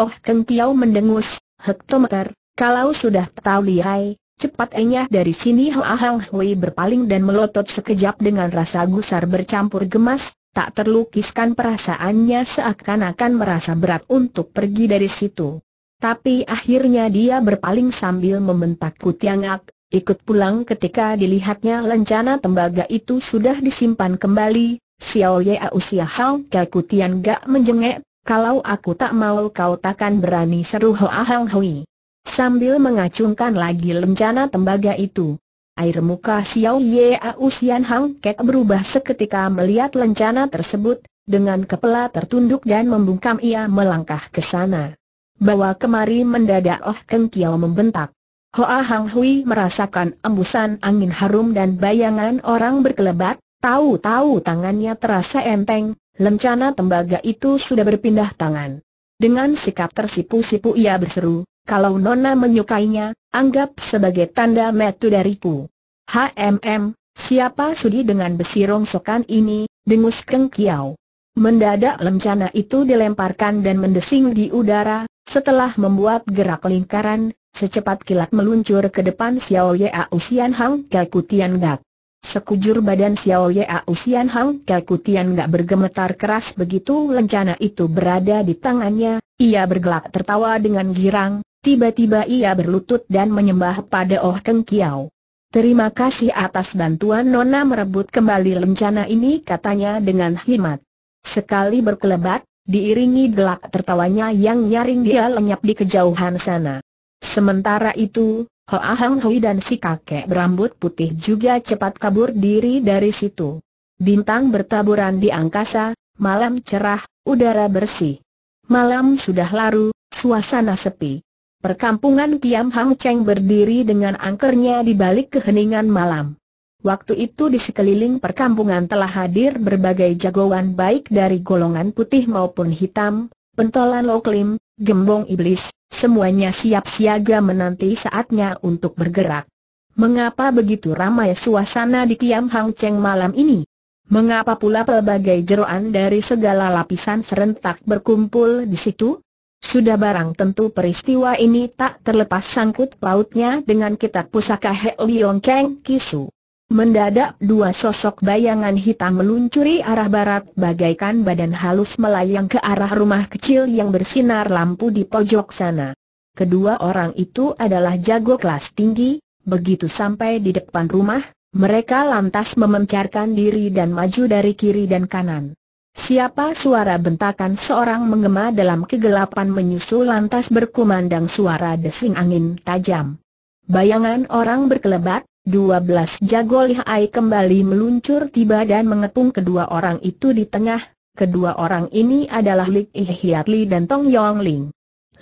Oh Keng Kiau mendengus, "Hektometer, kalau sudah tahu lihai, cepat enyah dari sini!" Hoa Hang Hui berpaling dan melotot sekejap dengan rasa gusar bercampur gemas. Tak terlukiskan perasaannya seakan-akan merasa berat untuk pergi dari situ. Tapi akhirnya dia berpaling sambil membentak, "Kutiangak, ikut pulang!" Ketika dilihatnya lencana tembaga itu sudah disimpan kembali, "Xiao Ya Usia Hao Ka Kutiangak!" menjengek, "Kalau aku tak mau kau takkan berani!" seru Hoa Hang Hui sambil mengacungkan lagi lencana tembaga itu. Air muka Xiao Ye Au Sian Hang Kek berubah seketika melihat lencana tersebut. Dengan kepala tertunduk dan membungkam ia melangkah ke sana bawa kemari. Mendadak Oh Keng Kiau membentak. Hoa Hang Hui merasakan embusan angin harum dan bayangan orang berkelebat. Tahu-tahu tangannya terasa enteng, lencana tembaga itu sudah berpindah tangan. Dengan sikap tersipu-sipu ia berseru, "Kalau Nona menyukainya, anggap sebagai tanda metu dariku." "Hmm, siapa sudi dengan besi rongsokan ini?" dengus Keng Kiau. Mendadak lencana itu dilemparkan dan mendesing di udara, setelah membuat gerak lingkaran, secepat kilat meluncur ke depan Xiao Yau Sian Hang Kaku Tian Gak. Sekujur badan Xiao Yau Sian Hang Kaku Tian Gak bergemetar keras begitu lencana itu berada di tangannya. Ia bergelak tertawa dengan girang, tiba-tiba ia berlutut dan menyembah pada Oh Keng Kiau. "Terima kasih atas bantuan Nona merebut kembali lencana ini," katanya dengan hikmat. Sekali berkelebat, diiringi gelak tertawanya yang nyaring dia lenyap di kejauhan sana. Sementara itu, Hoa Hang Hui dan si kakek berambut putih juga cepat kabur diri dari situ. Bintang bertaburan di angkasa, malam cerah, udara bersih. Malam sudah laru, suasana sepi. Perkampungan Kiam Hang Cheng berdiri dengan angkernya di balik keheningan malam. Waktu itu di sekeliling perkampungan telah hadir berbagai jagoan baik dari golongan putih maupun hitam, pentolan loklim, gembong iblis, semuanya siap siaga menanti saatnya untuk bergerak. Mengapa begitu ramai suasana di Kiam Hang Cheng malam ini? Mengapa pula pelbagai jeroan dari segala lapisan serentak berkumpul di situ? Sudah barang tentu peristiwa ini tak terlepas sangkut pautnya dengan kitab pusaka He Liong Keng Kisu. Mendadak dua sosok bayangan hitam meluncuri arah barat bagaikan badan halus melayang ke arah rumah kecil yang bersinar lampu di pojok sana. Kedua orang itu adalah jago kelas tinggi. Begitu sampai di depan rumah, mereka lantas memencarkan diri dan maju dari kiri dan kanan. "Siapa?" suara bentakan seorang menggema dalam kegelapan menyusul lantas berkumandang suara desing angin tajam. Bayangan orang berkelebat, dua belas jago lihai kembali meluncur tiba dan mengepung kedua orang itu di tengah. Kedua orang ini adalah Lik Hiat Li dan Tong Yong Ling.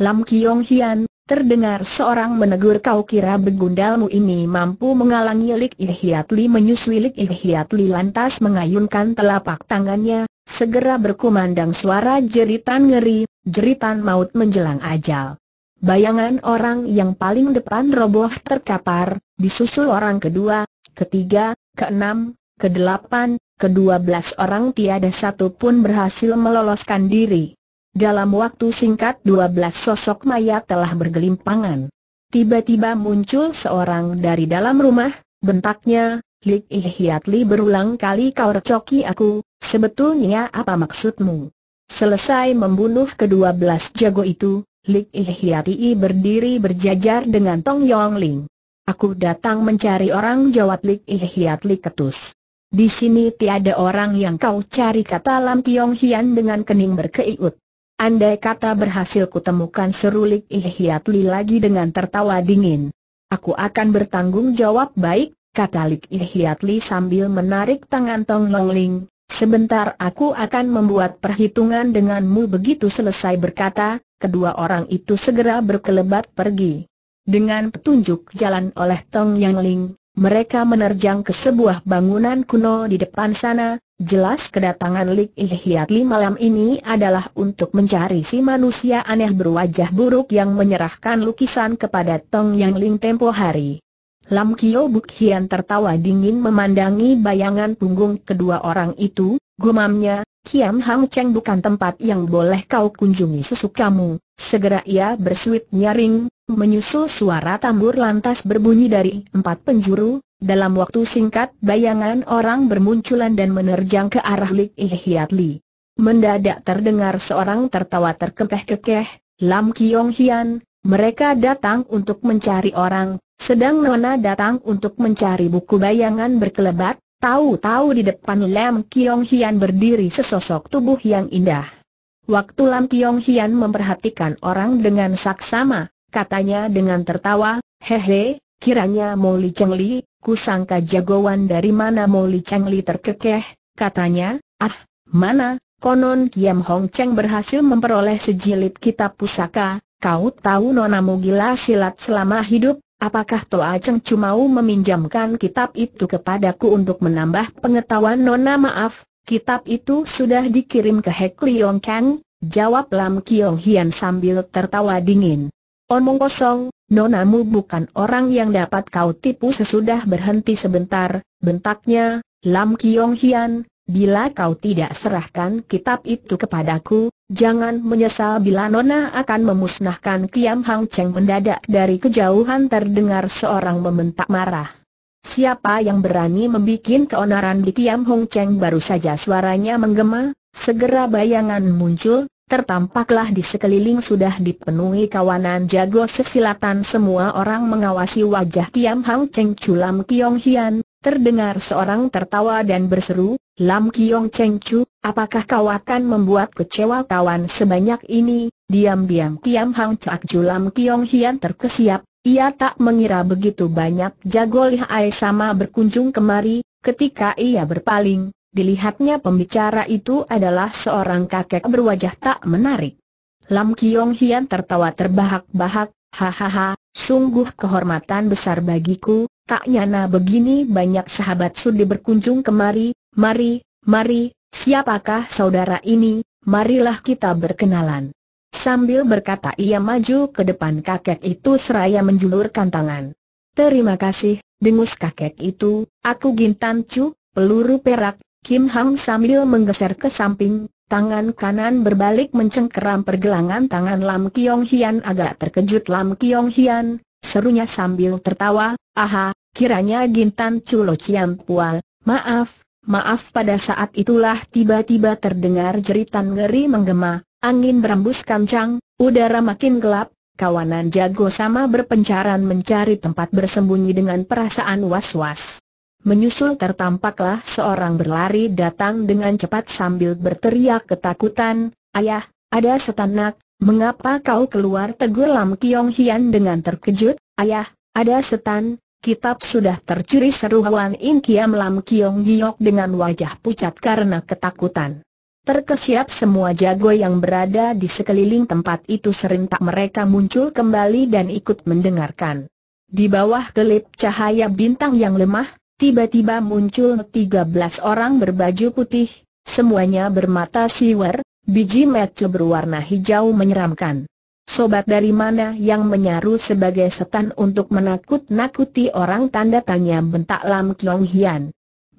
"Lam Kiong Hian," terdengar seorang menegur, "kau kira begundalmu ini mampu menghalangi Lik Hiat Li?" Menyusui Lik Hiat Li lantas mengayunkan telapak tangannya, segera berkumandang suara jeritan ngeri, jeritan maut menjelang ajal. Bayangan orang yang paling depan roboh terkapar, disusul orang kedua, ketiga, keenam, kedelapan, kedua belas orang tiada satu pun berhasil meloloskan diri. Dalam waktu singkat dua belas sosok mayat telah bergelimpangan. Tiba-tiba muncul seorang dari dalam rumah, bentaknya, "Lik Hiat Li, berulang kali kau recoki aku, sebetulnya apa maksudmu?" Selesai membunuh kedua belas jago itu, Lik Hiat Li berdiri berjajar dengan Tong Yong Ling. "Aku datang mencari orang," jawab Lik Hiat Li ketus. "Di sini tiada orang yang kau cari," kata Lam Kiong Hian dengan kening berkeiut. "Andai kata berhasil kutemukan," seru Lik Hiat Li lagi dengan tertawa dingin. "Aku akan bertanggung jawab." "Baik," kata Lik Hiat Li sambil menarik tangan Tong Yong Ling. "Sebentar aku akan membuat perhitungan denganmu." Begitu selesai berkata, kedua orang itu segera berkelebat pergi. Dengan petunjuk jalan oleh Tong Yong Ling, mereka menerjang ke sebuah bangunan kuno di depan sana. Jelas kedatangan Lik Hiat Li malam ini adalah untuk mencari si manusia aneh berwajah buruk yang menyerahkan lukisan kepada Tong Yong Ling tempo hari. Lam Kio Buk Hian tertawa dingin memandangi bayangan punggung kedua orang itu, gumamnya, "Kiam Hang Cheng bukan tempat yang boleh kau kunjungi sesukamu." Segera ia bersuit nyaring, menyusul suara tambur lantas berbunyi dari empat penjuru. Dalam waktu singkat bayangan orang bermunculan dan menerjang ke arah Lik Hiat Li. Mendadak terdengar seorang tertawa terkekeh-kekeh, "Lam Kiong Hian, mereka datang untuk mencari orang, sedang Nona datang untuk mencari buku." Bayangan berkelebat, tahu-tahu di depan Lam Kiong Hian berdiri sesosok tubuh yang indah. Waktu Lam Kiong Hian memperhatikan orang dengan saksama, katanya dengan tertawa, "Hehe, kiranya Mo Li Cheng Li. Kusangka jagoan dari mana." Mo Li Cheng Li terkekeh, katanya, "Ah, mana, konon Kiam Hang Cheng berhasil memperoleh sejilid kitab pusaka. Kau tahu Nona mau gila silat selama hidup, apakah Toa Cheng cuma meminjamkan kitab itu kepadaku untuk menambah pengetahuan Nona?" "Maaf, Kitab itu sudah dikirim ke Hek Liong Kang, jawab Lam Kiong Hian sambil tertawa dingin. Omong kosong, nonamu bukan orang yang dapat kau tipu. Sesudah berhenti sebentar, bentaknya, Lam Kiong Hian, bila kau tidak serahkan kitab itu kepadaku, jangan menyesal bila nona akan memusnahkan Kiam Hang Cheng. Mendadak dari kejauhan terdengar seorang membentak marah. Siapa yang berani membuat keonaran di Kiam Hang Cheng? Baru saja suaranya menggema, segera bayangan muncul. Tertampaklah di sekeliling sudah dipenuhi kawanan jago sesilatan. Semua orang mengawasi wajah Kiam Hang Cheng. Cu Lam Kiong Hian, terdengar seorang tertawa dan berseru, Lam Kiong Cheng Cu, apakah kau akan membuat kecewa kawan sebanyak ini? Diam-diam Kiam Hang Cheng Cu Lam Kiong Hian terkesiap. Ia tak mengira begitu banyak jago lihai sama berkunjung kemari. Ketika ia berpaling, dilihatnya pembicara itu adalah seorang kakek berwajah tak menarik. Lam Kiong Hian tertawa terbahak-bahak, hahaha, sungguh kehormatan besar bagiku, tak nyana begini banyak sahabat sudi berkunjung kemari. Mari, mari, siapakah saudara ini, marilah kita berkenalan. Sambil berkata ia maju ke depan kakek itu seraya menjulurkan tangan. Terima kasih, dengus kakek itu, aku Gintan Cu, peluru perak Kim Hang. Sambil menggeser ke samping, tangan kanan berbalik mencengkeram pergelangan tangan Lam Kiong Hian. Agak terkejut Lam Kiong Hian, serunya sambil tertawa, aha, kiranya Gintan Cu Lo Ciam Pual, maaf, maaf. Pada saat itulah tiba-tiba terdengar jeritan ngeri menggema, angin berembus kencang, udara makin gelap, kawanan jago sama berpencaran mencari tempat bersembunyi dengan perasaan was-was. Menyusul tertampaklah seorang berlari datang dengan cepat sambil berteriak ketakutan, ayah, ada setanak, mengapa kau keluar? Tegur Lam Kiong Hian dengan terkejut, ayah, ada setan, kitab sudah tercuri, seru Hwan In Kiam Lam Kiong Giok dengan wajah pucat karena ketakutan. Terkesiap semua jago yang berada di sekeliling tempat itu, serentak mereka muncul kembali dan ikut mendengarkan. Di bawah kelip cahaya bintang yang lemah, tiba-tiba muncul tiga belas orang berbaju putih, semuanya bermata siwer, biji mata berwarna hijau menyeramkan. Sobat dari mana yang menyaru sebagai setan untuk menakut-nakuti orang? Tanda tanya, bentak Lam Kiong Hian.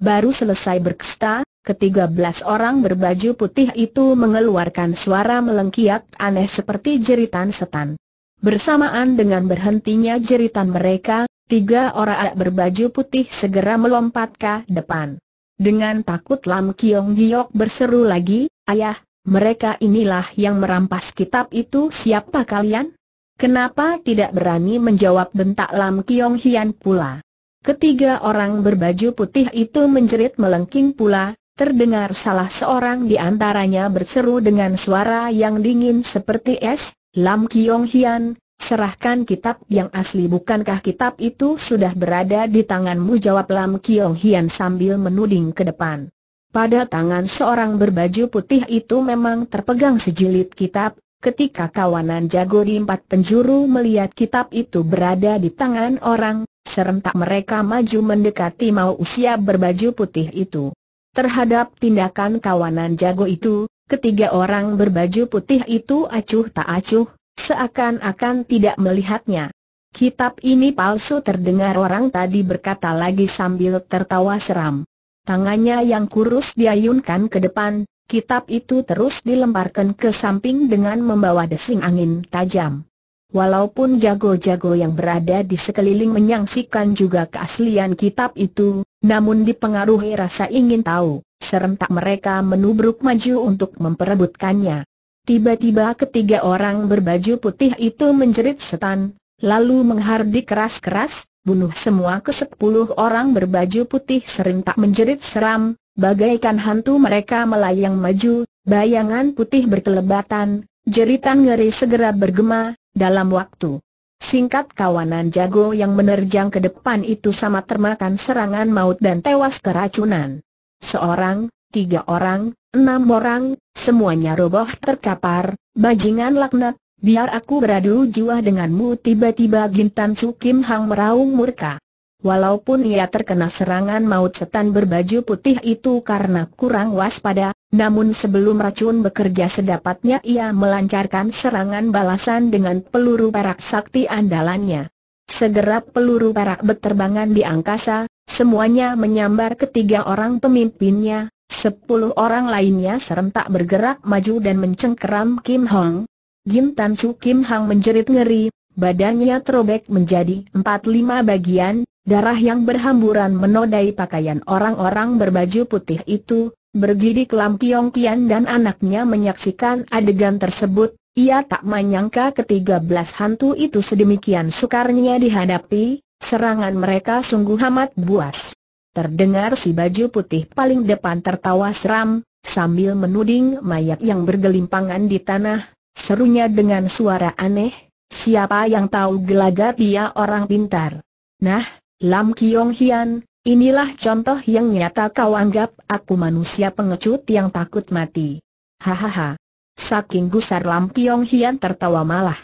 Baru selesai berkesta, ketiga belas orang berbaju putih itu mengeluarkan suara melengkiak aneh seperti jeritan setan. Bersamaan dengan berhentinya jeritan mereka, tiga orang berbaju putih segera melompat ke depan. Dengan takut Lam Kiong Giok berseru lagi, ayah, mereka inilah yang merampas kitab itu. Siapa kalian? Kenapa tidak berani menjawab? Bentak Lam Kiong Hian pula. Ketiga orang berbaju putih itu menjerit melengking pula. Terdengar salah seorang di antaranya berseru dengan suara yang dingin seperti es, Lam Kiong Hian, serahkan kitab yang asli. Bukankah kitab itu sudah berada di tanganmu? Jawab Lam Kiong Hian sambil menuding ke depan. Pada tangan seorang berbaju putih itu memang terpegang sejilid kitab. Ketika kawanan jago di empat penjuru melihat kitab itu berada di tangan orang, serentak mereka maju mendekati mau usia berbaju putih itu. Terhadap tindakan kawanan jago itu, ketiga orang berbaju putih itu acuh tak acuh, seakan-akan tidak melihatnya. Kitab ini palsu, terdengar orang tadi berkata lagi sambil tertawa seram. Tangannya yang kurus diayunkan ke depan, kitab itu terus dilemparkan ke samping dengan membawa desing angin tajam. Walaupun jago-jago yang berada di sekeliling menyaksikan juga keaslian kitab itu, namun dipengaruhi rasa ingin tahu, serentak mereka menubruk maju untuk memperebutkannya. Tiba-tiba ketiga orang berbaju putih itu menjerit setan, lalu menghardik keras-keras, bunuh semua. Kesepuluh orang berbaju putih serentak menjerit seram, bagaikan hantu mereka melayang maju, bayangan putih berkelebatan, jeritan ngeri segera bergema. Dalam waktu singkat kawanan jago yang menerjang ke depan itu sama termakan serangan maut dan tewas keracunan. Seorang, tiga orang, enam orang, semuanya roboh terkapar. Bajingan laknat, biar aku beradu jiwa denganmu. Tiba-tiba Gintan Cu Kim Hang meraung murka. Walaupun ia terkena serangan maut setan berbaju putih itu karena kurang waspada, namun sebelum racun bekerja sedapatnya ia melancarkan serangan balasan dengan peluru perak sakti andalannya. Segera peluru perak berterbangan di angkasa, semuanya menyambar ketiga orang pemimpinnya. Sepuluh orang lainnya serentak bergerak maju dan mencengkeram Kim Hong. Gim Tan Chu Kim Hong menjerit ngeri, badannya terobek menjadi empat lima bagian, darah yang berhamburan menodai pakaian orang-orang berbaju putih itu. Bergidik Lam Kiong Kian dan anaknya menyaksikan adegan tersebut, ia tak menyangka ketiga belas hantu itu sedemikian sukarnya dihadapi, serangan mereka sungguh amat buas. Terdengar si baju putih paling depan tertawa seram, sambil menuding mayat yang bergelimpangan di tanah, serunya dengan suara aneh, siapa yang tahu gelagat dia orang pintar. Nah, Lam Kiong Hian, inilah contoh yang nyata kau anggap aku manusia pengecut yang takut mati. Hahaha. Saking gusar Lam Kiong Hian tertawa malah.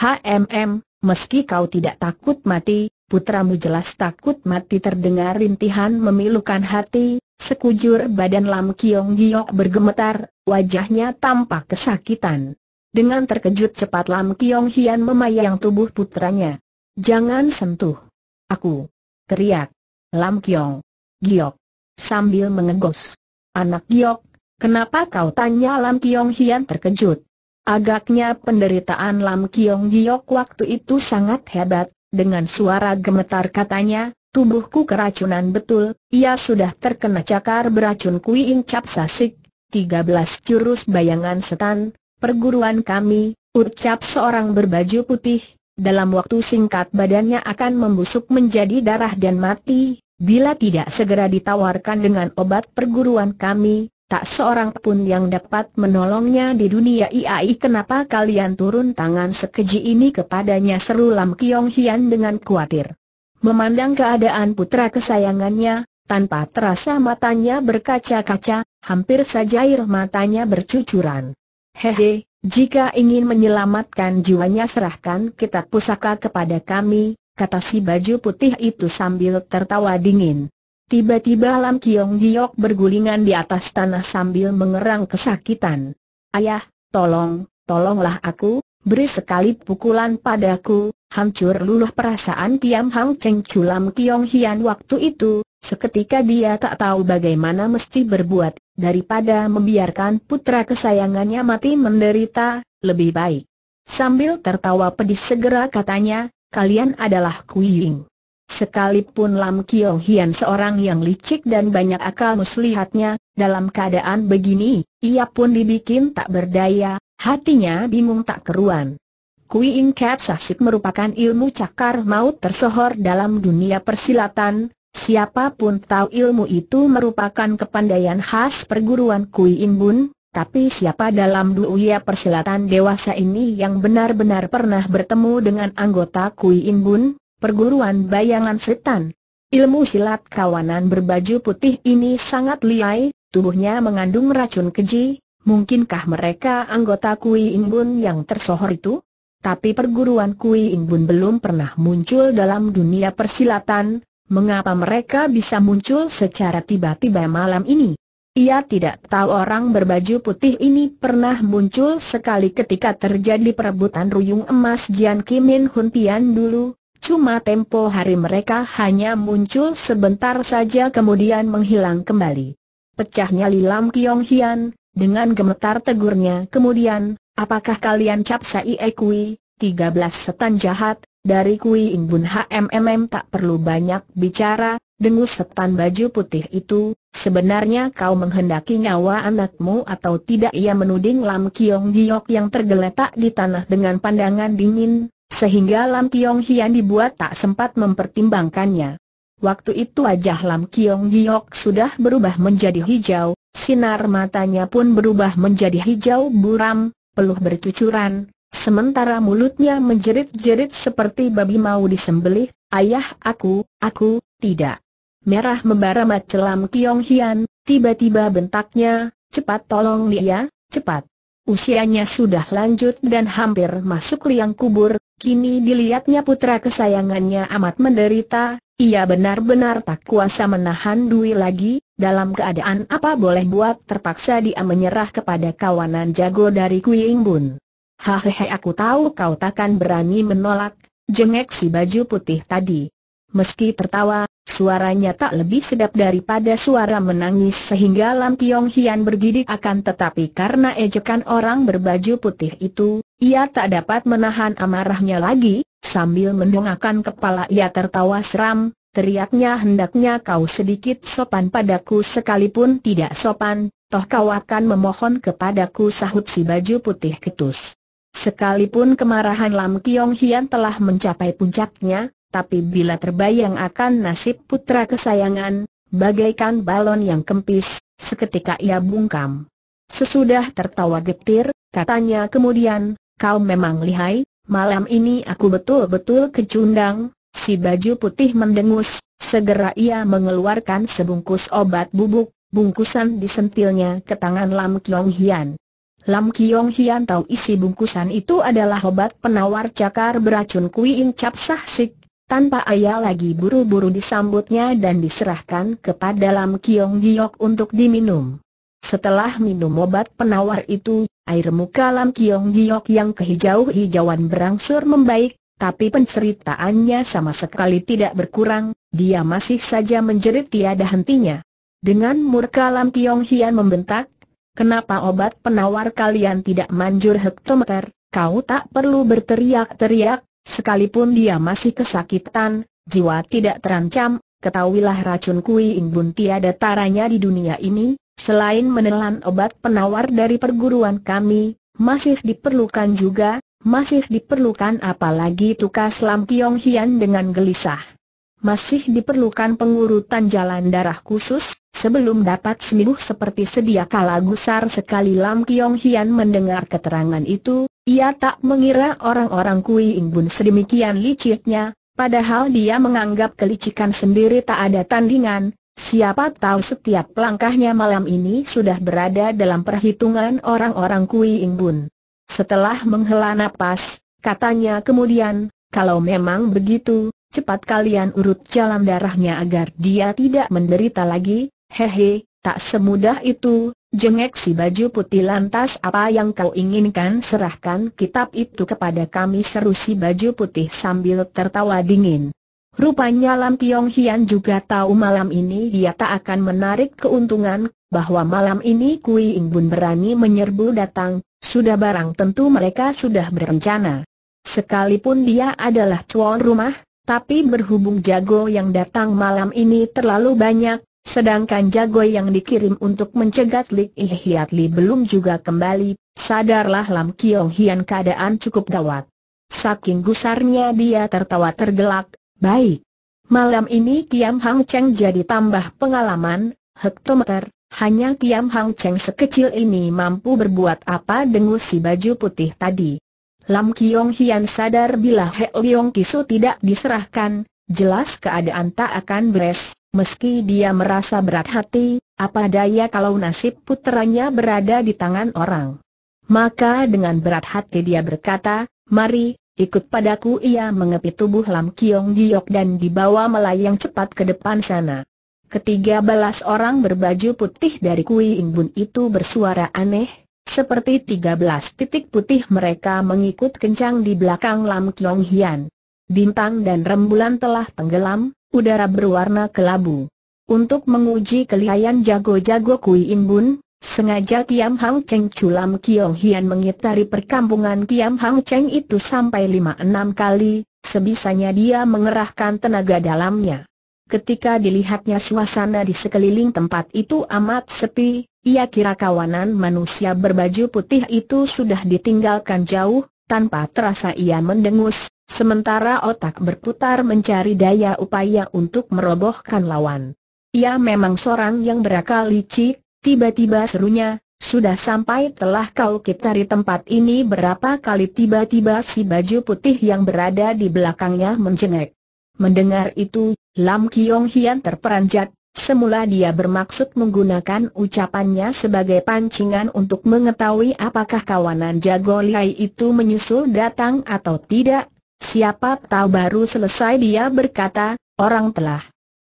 Hmm, meski kau tidak takut mati, putramu jelas takut mati. Terdengar rintihan memilukan hati, sekujur badan Lam Kiong Giok bergemetar, wajahnya tampak kesakitan. Dengan terkejut cepat Lam Kiong Hian memayang tubuh putranya. Jangan sentuh aku, teriak Lam Kiong Giok sambil mengegos. Anak Giok, kenapa kau? Tanya Lam Kiong Hian terkejut. Agaknya penderitaan Lam Kiong Giok waktu itu sangat hebat. Dengan suara gemetar katanya, tubuhku keracunan betul, ia sudah terkena cakar beracun Kui Incap Sasik, tiga belas jurus bayangan setan, perguruan kami, ucap seorang berbaju putih, dalam waktu singkat badannya akan membusuk menjadi darah dan mati, bila tidak segera ditawarkan dengan obat perguruan kami, tak seorang pun yang dapat menolongnya di dunia ini. Kenapa kalian turun tangan sekeji ini kepadanya? Seru Lam Kiong Hian dengan khawatir. Memandang keadaan putra kesayangannya, tanpa terasa matanya berkaca-kaca, hampir saja air matanya bercucuran. Hehe, jika ingin menyelamatkan jiwanya serahkan kitab pusaka kepada kami, kata si baju putih itu sambil tertawa dingin. Tiba-tiba Lam Kiong Giok bergulingan di atas tanah sambil mengerang kesakitan. Ayah, tolong, tolonglah aku, beri sekali pukulan padaku, hancur luluh perasaan Kiam Hang Cheng Chu. Lam Kiong Hian waktu itu, seketika dia tak tahu bagaimana mesti berbuat, daripada membiarkan putra kesayangannya mati menderita, lebih baik. Sambil tertawa pedih segera katanya, kalian adalah kuying. Sekalipun Lam Kiong Hian seorang yang licik dan banyak akal muslihatnya, dalam keadaan begini, ia pun dibikin tak berdaya, hatinya bingung tak keruan. Kui Incap Sasik merupakan ilmu cakar maut tersohor dalam dunia persilatan, siapapun tahu ilmu itu merupakan kepandaian khas perguruan Kui Imbun, tapi siapa dalam dunia persilatan dewasa ini yang benar-benar pernah bertemu dengan anggota Kui Imbun? Perguruan bayangan setan. Ilmu silat kawanan berbaju putih ini sangat lihai, tubuhnya mengandung racun keji. Mungkinkah mereka anggota Kui Imbun yang tersohor itu? Tapi perguruan Kui Imbun belum pernah muncul dalam dunia persilatan. Mengapa mereka bisa muncul secara tiba-tiba malam ini? Ia tidak tahu orang berbaju putih ini pernah muncul sekali ketika terjadi perebutan Ruyung Emas Jian Kimin Hun Pian dulu. Cuma tempo hari mereka hanya muncul sebentar saja kemudian menghilang kembali. Pecahnya Lam Kiong Hian, dengan gemetar tegurnya kemudian, apakah kalian Cap Sai Ekui, tiga belas setan jahat, dari Kui Imbun? Hmm, tak perlu banyak bicara, dengus setan baju putih itu, sebenarnya kau menghendaki nyawa anakmu atau tidak? Ia menuding Lam Kiong Giok yang tergeletak di tanah dengan pandangan dingin, sehingga Lam Kiong Hian dibuat tak sempat mempertimbangkannya. Waktu itu wajah Lam Kiong Giok sudah berubah menjadi hijau, sinar matanya pun berubah menjadi hijau buram, peluh bercucuran, sementara mulutnya menjerit-jerit seperti babi mau disembelih. Ayah, aku, aku, tidak. Merah membara mata Lam Kiong Hian, tiba-tiba bentaknya, cepat tolong dia, cepat. Usianya sudah lanjut dan hampir masuk liang kubur, Kini dilihatnya putra kesayangannya amat menderita, ia benar-benar tak kuasa menahan Dwi lagi, dalam keadaan apa boleh buat terpaksa dia menyerah kepada kawanan jago dari Kuying Bun. Hahehe, aku tahu kau takkan berani menolak, jengek si baju putih tadi. Meski tertawa, suaranya tak lebih sedap daripada suara menangis sehingga Lam Tiong Hian bergidik akan tetapi karena ejekan orang berbaju putih itu, ia tak dapat menahan amarahnya lagi, sambil mendongakkan kepala ia tertawa seram, teriaknya hendaknya kau sedikit sopan padaku sekalipun tidak sopan, toh kau akan memohon kepadaku sahut si baju putih ketus. Sekalipun kemarahan Lam Tiong Hian telah mencapai puncaknya, tapi bila terbayang akan nasib putra kesayangan, bagaikan balon yang kempis, seketika ia bungkam. Sesudah tertawa getir, katanya kemudian, kau memang lihai, malam ini aku betul-betul kecundang. Si baju putih mendengus, segera ia mengeluarkan sebungkus obat bubuk, bungkusan disentilnya ke tangan Lam Tiong Hian. Lam Tiong Hian tahu isi bungkusan itu adalah obat penawar cakar beracun Kuying Cap Sah Sik. Tanpa ayah lagi buru-buru disambutnya dan diserahkan kepada Lam Kiong Giok untuk diminum. Setelah minum obat penawar itu, air muka Lam Kiong Giok yang kehijau-hijauan berangsur membaik, tapi penceritaannya sama sekali tidak berkurang, dia masih saja menjerit tiada hentinya. Dengan murka Lam Kiong Hian membentak, kenapa obat penawar kalian tidak manjur hektometer, kau tak perlu berteriak-teriak. Sekalipun dia masih kesakitan, jiwa tidak terancam, ketahuilah racun Kuying Bun tiada taranya di dunia ini, selain menelan obat penawar dari perguruan kami, masih diperlukan juga, masih diperlukan apalagi tukas Lam Tiong Hian dengan gelisah. Masih diperlukan pengurutan jalan darah khusus, sebelum dapat sembuh seperti sedia kala. Gusar sekali Lam Tiong Hian mendengar keterangan itu. Ia tak mengira orang-orang Kuying Bun sedemikian liciknya, padahal dia menganggap kelicikan sendiri tak ada tandingan. Siapa tahu setiap langkahnya malam ini sudah berada dalam perhitungan orang-orang Kuying Bun. Setelah menghela napas, katanya kemudian, kalau memang begitu, cepat kalian urut jalan darahnya agar dia tidak menderita lagi. Hehe, tak semudah itu. Jengek si baju putih lantas apa yang kau inginkan, serahkan kitab itu kepada kami, seru si baju putih sambil tertawa dingin. Rupanya Lam Tiong Hian juga tahu malam ini dia tak akan menarik keuntungan, bahwa malam ini Kuying Bun berani menyerbu datang, sudah barang tentu mereka sudah berencana. Sekalipun dia adalah tuan rumah, tapi berhubung jago yang datang malam ini terlalu banyak, sedangkan jago yang dikirim untuk mencegat Lik Hiat Li belum juga kembali, sadarlah Lam Kiong Hian keadaan cukup gawat. Saking gusarnya dia tertawa tergelak, baik. Malam ini Kiam Hang Cheng jadi tambah pengalaman, hektometer, hanya Kiam Hang Cheng sekecil ini mampu berbuat apa, dengus si baju putih tadi. Lam Kiong Hian sadar bila He Leong Kisu tidak diserahkan, jelas keadaan tak akan beres. Meski dia merasa berat hati, apa daya kalau nasib putranya berada di tangan orang. Maka dengan berat hati dia berkata, mari, ikut padaku. Ia mengepit tubuh Lam Kiong Giok dan dibawa melayang cepat ke depan sana. Ketiga belas orang berbaju putih dari Kuying Bun itu bersuara aneh, seperti tiga belas titik putih. Mereka mengikut kencang di belakang Lam Kiong Hian. Bintang dan rembulan telah tenggelam. Udara berwarna kelabu. Untuk menguji kelihayan jago-jago Kuying Bun, sengaja Kiam Hang Cheng Culam Kiong Hian mengitari perkampungan Kiam Hang Cheng itu sampai lima enam kali, sebisanya dia mengerahkan tenaga dalamnya. Ketika dilihatnya suasana di sekeliling tempat itu amat sepi, ia kira kawanan manusia berbaju putih itu sudah ditinggalkan jauh, tanpa terasa ia mendengus. Sementara otak berputar mencari daya upaya untuk merobohkan lawan. Ia memang seorang yang berakal licik, tiba-tiba serunya, sudah sampai telah kau kitari tempat ini berapa kali. Tiba-tiba si baju putih yang berada di belakangnya menjengek. Mendengar itu, Lam Kiong Hian terperanjat, semula dia bermaksud menggunakan ucapannya sebagai pancingan untuk mengetahui apakah kawanan jago lihai itu menyusul datang atau tidak. Siapa tahu baru selesai dia berkata, orang telah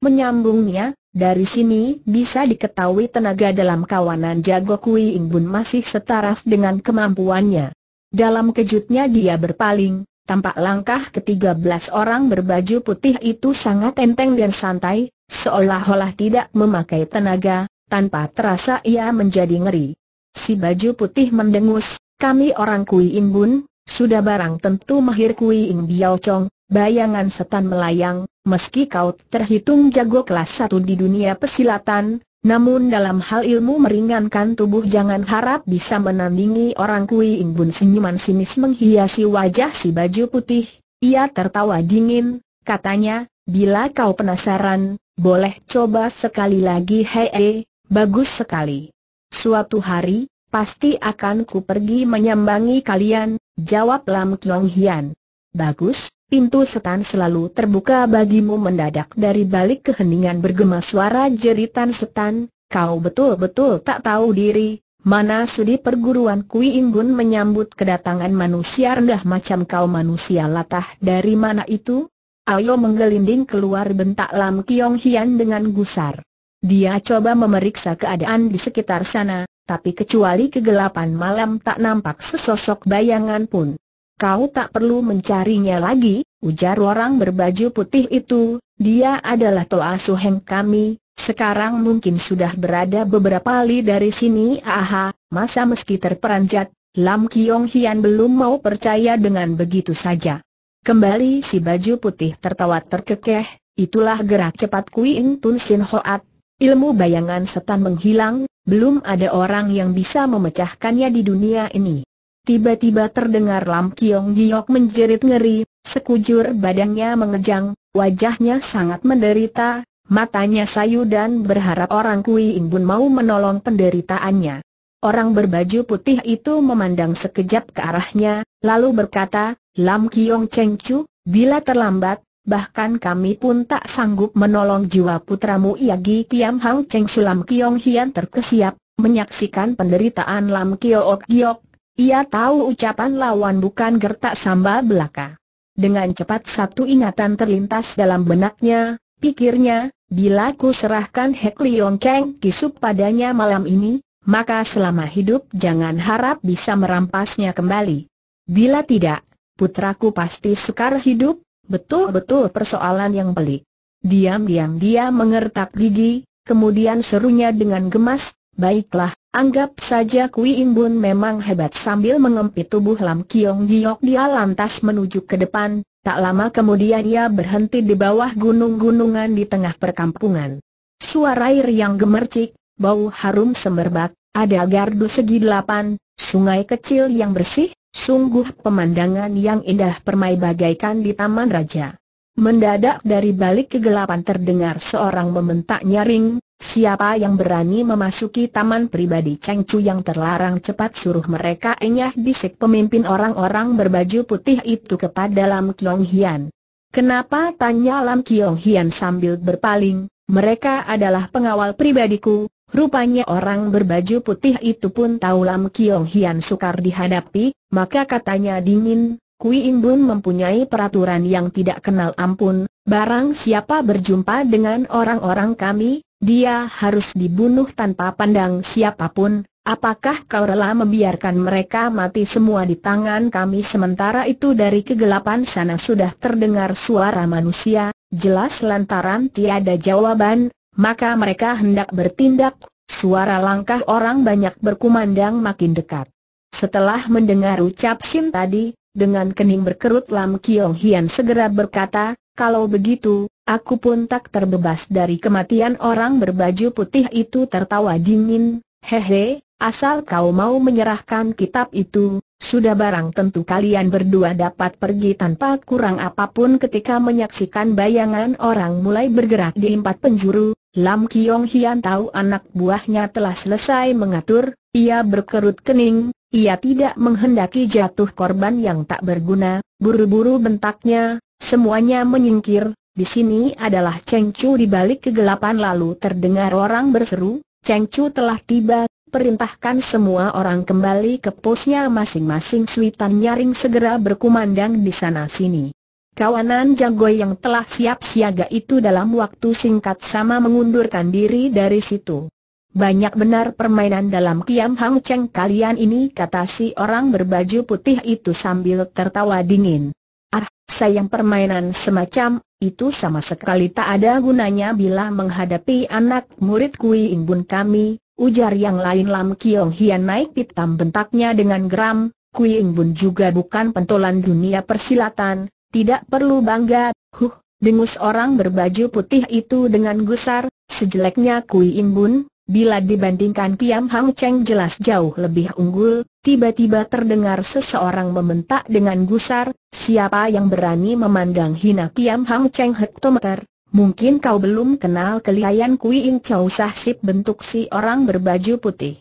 menyambungnya, dari sini bisa diketahui tenaga dalam kawanan jago Kui Ing Bun masih setaraf dengan kemampuannya. Dalam kejutnya dia berpaling, tampak langkah ketiga belas orang berbaju putih itu sangat enteng dan santai, seolah-olah tidak memakai tenaga, tanpa terasa ia menjadi ngeri. Si baju putih mendengus, kami orang Kui Ing Bun, sudah barang tentu mahir Kui Ing Biao Chong, bayangan setan melayang, meski kau terhitung jago kelas satu di dunia pesilatan, namun dalam hal ilmu meringankan tubuh jangan harap bisa menandingi orang Kui Ing Bun. Senyuman sinis menghiasi wajah si baju putih, ia tertawa dingin, katanya, bila kau penasaran, boleh coba sekali lagi. Hei, bagus sekali. Suatu hari, pasti akan ku pergi menyambangi kalian, jawab Lam Kiong Hian. Bagus, pintu setan selalu terbuka bagimu. Mendadak dari balik keheningan bergema suara jeritan setan, kau betul-betul tak tahu diri, mana sudi perguruan Kui Ing Bun menyambut kedatangan manusia rendah macam kau. Manusia latah dari mana itu? Ayo menggelinding keluar, bentak Lam Kiong Hian dengan gusar. Dia coba memeriksa keadaan di sekitar sana, tapi kecuali kegelapan malam tak nampak sesosok bayangan pun. Kau tak perlu mencarinya lagi, ujar orang berbaju putih itu, dia adalah Toa Suheng kami, sekarang mungkin sudah berada beberapa li dari sini. Aha, masa meski terperanjat, Lam Kiong Hian belum mau percaya dengan begitu saja. Kembali si baju putih tertawa terkekeh, itulah gerak cepat Kui Ing Tun Sin Hoat, ilmu bayangan setan menghilang, belum ada orang yang bisa memecahkannya di dunia ini. Tiba-tiba terdengar Lam Kiong Giok menjerit ngeri, sekujur badannya mengejang, wajahnya sangat menderita, matanya sayu dan berharap orang Kui Ing Bun mau menolong penderitaannya. Orang berbaju putih itu memandang sekejap ke arahnya, lalu berkata, Lam Kiong Cheng Chu, bila terlambat, bahkan kami pun tak sanggup menolong jiwa putramu. Yagi Kiam Hao Cheng Su. Lam Kiong Hian terkesiap, menyaksikan penderitaan Lam Kiong Giok. Ia tahu ucapan lawan bukan gertak samba belaka. Dengan cepat satu ingatan terlintas dalam benaknya, pikirnya, bila ku serahkan Hek Liong Keng Kisuk padanya malam ini, maka selama hidup jangan harap bisa merampasnya kembali. Bila tidak, putraku pasti sukar hidup, betul-betul persoalan yang pelik. Diam-diam dia mengertak gigi, kemudian serunya dengan gemas, baiklah, anggap saja Kui Ing Bun memang hebat. Sambil mengempit tubuh Lam Kiong Giok dia lantas menuju ke depan, tak lama kemudian ia berhenti di bawah gunung-gunungan di tengah perkampungan. Suara air yang gemercik, bau harum semerbak, ada gardu segi delapan, sungai kecil yang bersih, sungguh pemandangan yang indah permai bagaikan di taman raja. Mendadak dari balik kegelapan terdengar seorang membentak nyaring, siapa yang berani memasuki taman pribadi Cheng Chu yang terlarang? Cepat suruh mereka enyah, bisik pemimpin orang-orang berbaju putih itu kepada Lam Kiong Hian. Kenapa? Tanya Lam Kiong Hian sambil berpaling. Mereka adalah pengawal pribadiku. Rupanya orang berbaju putih itu pun tahu Lam Kiong Hian sukar dihadapi, maka katanya dingin, Kui Ing Bun mempunyai peraturan yang tidak kenal ampun. Barang siapa berjumpa dengan orang-orang kami, dia harus dibunuh tanpa pandang siapapun. Apakah kau rela membiarkan mereka mati semua di tangan kami? Sementara itu dari kegelapan sana sudah terdengar suara manusia, jelas lantaran tiada jawaban, maka mereka hendak bertindak. Suara langkah orang banyak berkumandang makin dekat. Setelah mendengar ucap Sim tadi, dengan kening berkerut Lam Kiong Hian segera berkata, kalau begitu, aku pun tak terbebas dari kematian. Orang berbaju putih itu tertawa dingin. Hehe, asal kau mau menyerahkan kitab itu, sudah barang tentu kalian berdua dapat pergi tanpa kurang apapun. Ketika menyaksikan bayangan orang mulai bergerak di empat penjuru, Lam Kiong Hian tahu anak buahnya telah selesai mengatur. Ia berkerut kening, ia tidak menghendaki jatuh korban yang tak berguna. Buru-buru bentaknya, semuanya menyingkir. Di sini adalah Cheng Chu. Di balik kegelapan lalu terdengar orang berseru, Cheng Chu telah tiba, perintahkan semua orang kembali ke posnya masing-masing. Suitan nyaring segera berkumandang di sana sini. kawanan jago yang telah siap siaga itu dalam waktu singkat sama mengundurkan diri dari situ. Banyak benar permainan dalam Kiam Hang Cheng kalian ini, kata si orang berbaju putih itu sambil tertawa dingin. Ah, sayang permainan semacam itu sama sekali tak ada gunanya bila menghadapi anak murid Kui In Bun kami, ujar yang lain. Lam Kiong Hian naik pitam, bentaknya dengan geram. Kui In Bun juga bukan pentolan dunia persilatan. Tidak perlu bangga. Huh, dengus orang berbaju putih itu dengan gusar. Sejeleknya Kui In Bun, bila dibandingkan Kiam Hang Cheng jelas jauh lebih unggul. Tiba-tiba terdengar seseorang membentak dengan gusar, "Siapa yang berani memandang hina Kiam Hang Cheng Hektometer? Mungkin kau belum kenal kelihayan Kui In Chau Sahsip!" bentuk si orang berbaju putih.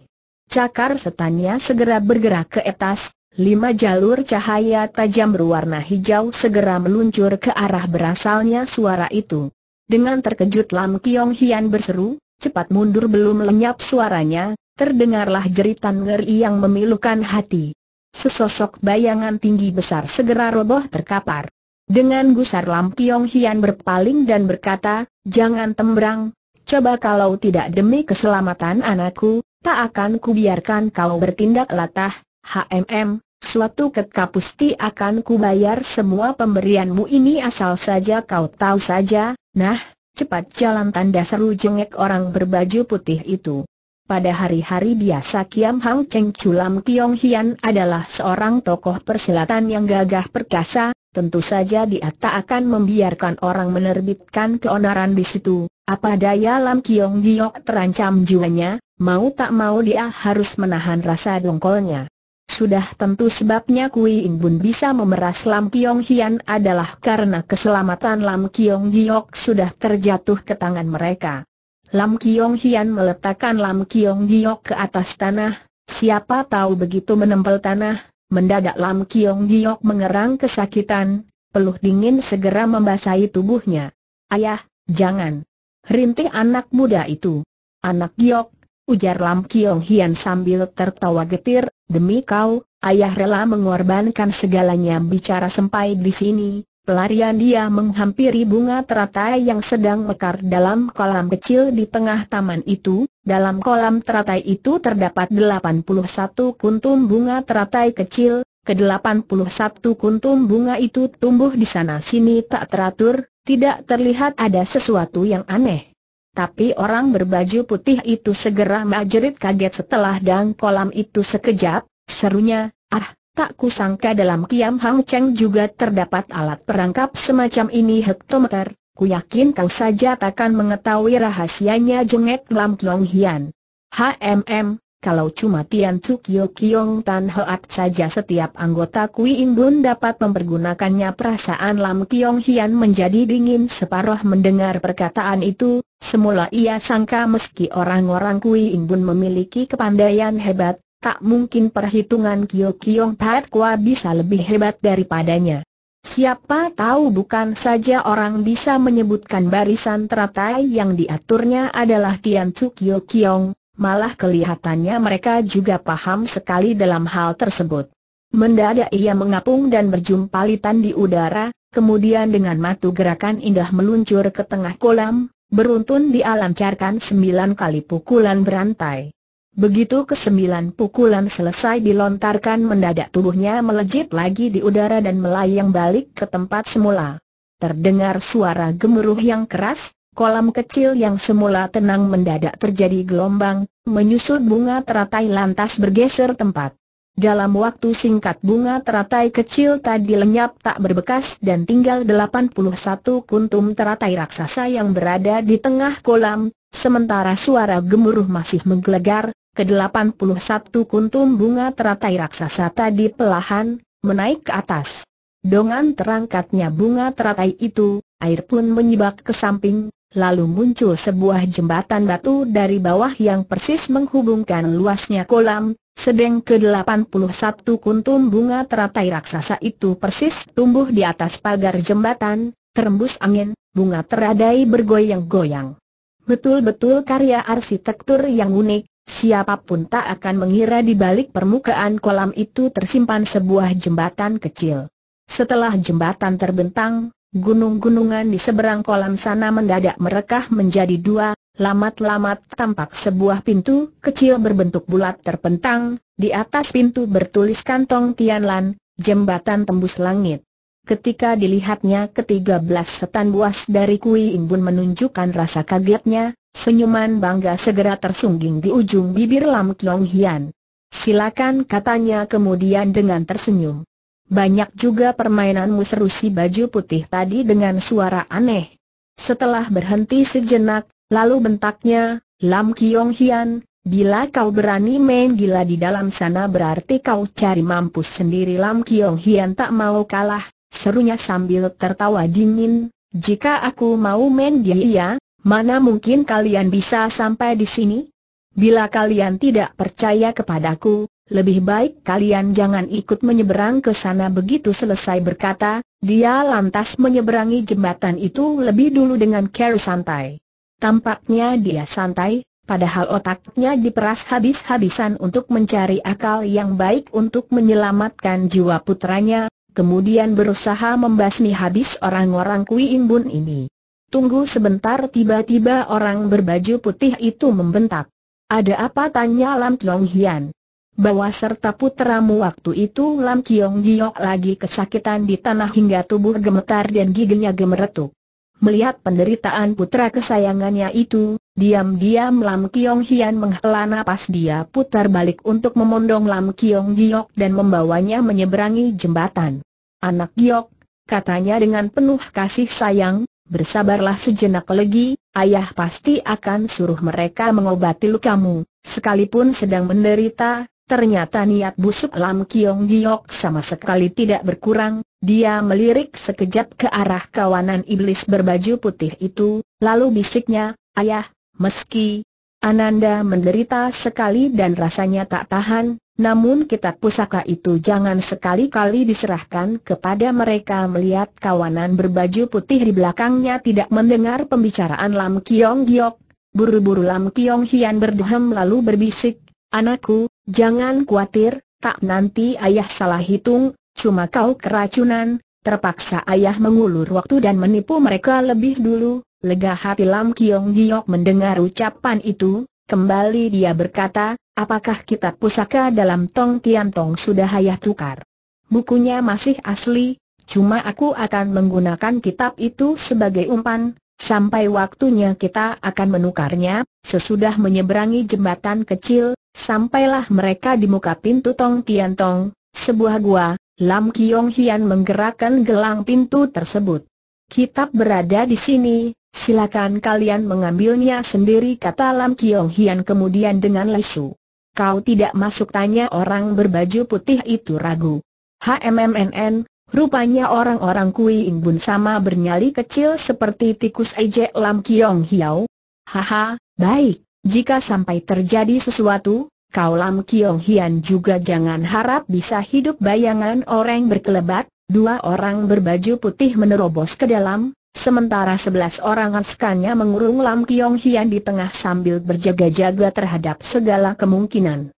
Cakar setannya segera bergerak ke atas. Lima jalur cahaya tajam berwarna hijau segera meluncur ke arah berasalnya suara itu. Dengan terkejut Lam Kiong Hian berseru, "Cepat mundur!" Belum lenyap suaranya, terdengarlah jeritan ngeri yang memilukan hati. Sesosok bayangan tinggi besar segera roboh terkapar. Dengan gusar Lam Kiong Hian berpaling dan berkata, "Jangan tembrang, coba kalau tidak demi keselamatan anakku, tak akan kubiarkan kau bertindak latah. Hmm, suatu ketika pasti akan kubayar semua pemberianmu ini asal saja kau tahu saja." "Nah, cepat jalan!" tanda seru jengek orang berbaju putih itu. Pada hari-hari biasa Kiam Hang Cheng Chulam Kiong Hian adalah seorang tokoh persilatan yang gagah perkasa. Tentu saja dia tak akan membiarkan orang menerbitkan keonaran di situ. Apa daya Lam Kiong Giok terancam jiwanya, mau tak mau dia harus menahan rasa dongkolnya. Sudah tentu sebabnya Kui In Bun bisa memeras Lam Kiong Hian adalah karena keselamatan Lam Kiong Giok sudah terjatuh ke tangan mereka. Lam Kiong Hian meletakkan Lam Kiong Giok ke atas tanah. Siapa tahu begitu menempel tanah, mendadak Lam Kiong Giok mengerang kesakitan. Peluh dingin segera membasahi tubuhnya. "Ayah, jangan!" rintih anak muda itu. "Anak Giok," ujar Lam Kiong Hian sambil tertawa getir, "demi kau, ayah rela mengorbankan segalanya." Bicara sampai di sini, pelarian dia menghampiri bunga teratai yang sedang mekar dalam kolam kecil di tengah taman itu. Dalam kolam teratai itu terdapat delapan puluh satu kuntum bunga teratai kecil. Kedelapan puluh satu kuntum bunga itu tumbuh di sana-sini tak teratur, tidak terlihat ada sesuatu yang aneh. Tapi orang berbaju putih itu segera menjerit kaget setelah dang kolam itu sekejap. Serunya, "Ah, tak kusangka dalam Kiam Hang Cheng juga terdapat alat perangkap semacam ini hektometer. Ku yakin kau saja takkan mengetahui rahasianya!" jengek Lam Kiong Hian. "Hmm, kalau cuma Tian Chu Kyo Kiong Tan Hoat saja setiap anggota Kui In Bun dapat mempergunakannya." Perasaan Lam Kiong Hian menjadi dingin separuh mendengar perkataan itu. Semula ia sangka meski orang-orang Kui In Bun memiliki kepandaian hebat, tak mungkin perhitungan Kyo Kiong Pat Kwa bisa lebih hebat daripadanya. Siapa tahu bukan saja orang bisa menyebutkan barisan teratai yang diaturnya adalah Tian Chu Kyo Kiong, malah kelihatannya mereka juga paham sekali dalam hal tersebut. Mendadak ia mengapung dan berjumpalitan di udara, kemudian dengan matu gerakan indah meluncur ke tengah kolam. Beruntun dia lancarkan sembilan kali pukulan berantai. Begitu kesembilan pukulan selesai dilontarkan, mendadak tubuhnya melejit lagi di udara dan melayang balik ke tempat semula. Terdengar suara gemuruh yang keras. Kolam kecil yang semula tenang mendadak terjadi gelombang, menyusul bunga teratai lantas bergeser tempat. Dalam waktu singkat bunga teratai kecil tadi lenyap tak berbekas dan tinggal delapan puluh satu kuntum teratai raksasa yang berada di tengah kolam. Sementara suara gemuruh masih menggelegar, ke delapan puluh satu kuntum bunga teratai raksasa tadi perlahan menaik ke atas. Dengan terangkatnya bunga teratai itu, air pun menyibak ke samping. Lalu muncul sebuah jembatan batu dari bawah yang persis menghubungkan luasnya kolam. Sedang ke delapan puluh satu kuntum bunga teratai raksasa itu persis tumbuh di atas pagar jembatan. Terembus angin, bunga teratai bergoyang-goyang. Betul-betul karya arsitektur yang unik. Siapapun tak akan mengira di balik permukaan kolam itu tersimpan sebuah jembatan kecil. Setelah jembatan terbentang, gunung-gunungan di seberang kolam sana mendadak merekah menjadi dua. Lamat-lamat tampak sebuah pintu kecil berbentuk bulat terpentang. Di atas pintu bertuliskan Tong Tianlan, Jembatan Tembus Langit. Ketika dilihatnya ketiga belas setan buas dari Kui Imbun menunjukkan rasa kagetnya. Senyuman bangga segera tersungging di ujung bibir Lam Kiong Hian. "Silakan," katanya kemudian dengan tersenyum. "Banyak juga permainanmu," seru si baju putih tadi dengan suara aneh. Setelah berhenti sejenak, lalu bentaknya, "Lam Kiong Hian, bila kau berani main gila di dalam sana berarti kau cari mampus sendiri." Lam Kiong Hian tak mau kalah, serunya sambil tertawa dingin, "Jika aku mau main gila, mana mungkin kalian bisa sampai di sini? Bila kalian tidak percaya kepadaku, lebih baik kalian jangan ikut menyeberang ke sana." Begitu selesai berkata, dia lantas menyeberangi jembatan itu lebih dulu dengan cara santai. Tampaknya dia santai, padahal otaknya diperas habis-habisan untuk mencari akal yang baik untuk menyelamatkan jiwa putranya, kemudian berusaha membasmi habis orang-orang Kui Imbun ini. "Tunggu sebentar," tiba-tiba orang berbaju putih itu membentak. "Ada apa?" tanya Lam Kiong Hian. "Bawa serta puteramu." Waktu itu Lam Kiong Giok lagi kesakitan di tanah hingga tubuh gemetar dan giginya gemeretuk. Melihat penderitaan putra kesayangannya itu, diam-diam Lam Kiong Hian menghela napas. Dia putar balik untuk memondong Lam Kiong Giok dan membawanya menyeberangi jembatan. "Anak Giok," katanya dengan penuh kasih sayang, "bersabarlah sejenak lagi, ayah pasti akan suruh mereka mengobati lukamu, sekalipun sedang menderita." Ternyata niat busuk Lam Kiong Giok sama sekali tidak berkurang. Dia melirik sekejap ke arah kawanan iblis berbaju putih itu, lalu bisiknya, "Ayah, meski Ananda menderita sekali dan rasanya tak tahan, namun kitab pusaka itu jangan sekali-kali diserahkan kepada mereka." Melihat kawanan berbaju putih di belakangnya tidak mendengar pembicaraan Lam Kiong Giok, buru-buru Lam Kiong Hian berdehem lalu berbisik, "Anakku, jangan khawatir, tak nanti ayah salah hitung, cuma kau keracunan, terpaksa ayah mengulur waktu dan menipu mereka lebih dulu." Lega hati Lam Kiong Giok mendengar ucapan itu, kembali dia berkata, "Apakah kitab pusaka dalam Tong Tian Tong sudah ayah tukar? Bukunya masih asli, cuma aku akan menggunakan kitab itu sebagai umpan. Sampai waktunya kita akan menukarnya." Sesudah menyeberangi jembatan kecil, sampailah mereka di muka pintu Tong Tian Tong, sebuah gua. Lam Kiong Hian menggerakkan gelang pintu tersebut. "Kitab berada di sini, silakan kalian mengambilnya sendiri," kata Lam Kiong Hian kemudian dengan lesu. "Kau tidak masuk?" tanya orang berbaju putih itu ragu. "Hmmm, rupanya orang-orang Kui Imbun sama bernyali kecil seperti tikus," ejek Lam Kiong Hiao. "Haha, baik, jika sampai terjadi sesuatu, kau Lam Kiong Hian juga jangan harap bisa hidup." Bayangan orang berkelebat, dua orang berbaju putih menerobos ke dalam, sementara sebelas orang askarnya mengurung Lam Kiong Hian di tengah sambil berjaga-jaga terhadap segala kemungkinan.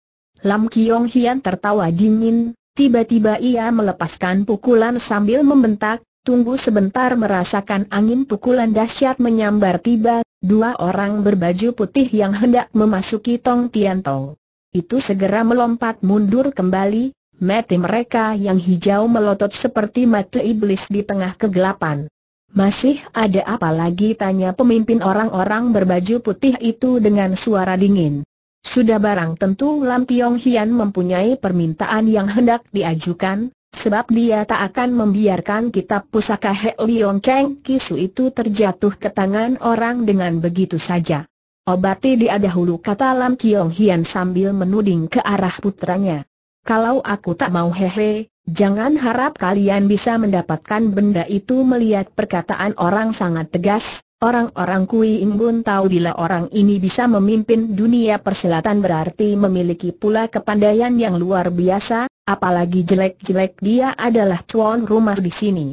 Lam Kiong Hian tertawa dingin. Tiba-tiba ia melepaskan pukulan sambil membentak, "Tunggu sebentar!" Merasakan angin pukulan dahsyat menyambar tiba, dua orang berbaju putih yang hendak memasuki Tong Tian Tong itu segera melompat mundur kembali, mata mereka yang hijau melotot seperti mata iblis di tengah kegelapan. "Masih ada apa lagi?" tanya pemimpin orang-orang berbaju putih itu dengan suara dingin. Sudah barang tentu Lam Kiong Hian mempunyai permintaan yang hendak diajukan, sebab dia tak akan membiarkan kitab pusaka He Liong Cheng Kisu itu terjatuh ke tangan orang dengan begitu saja. "Obati dia dahulu," kata Lam Kiong Hian sambil menuding ke arah putranya. "Kalau aku tak mau, hehe, jangan harap kalian bisa mendapatkan benda itu." Melihat perkataan orang sangat tegas, orang-orang Kui Imbun tahu bila orang ini bisa memimpin dunia persilatan berarti memiliki pula kepandaian yang luar biasa, apalagi jelek-jelek dia adalah tuan rumah di sini.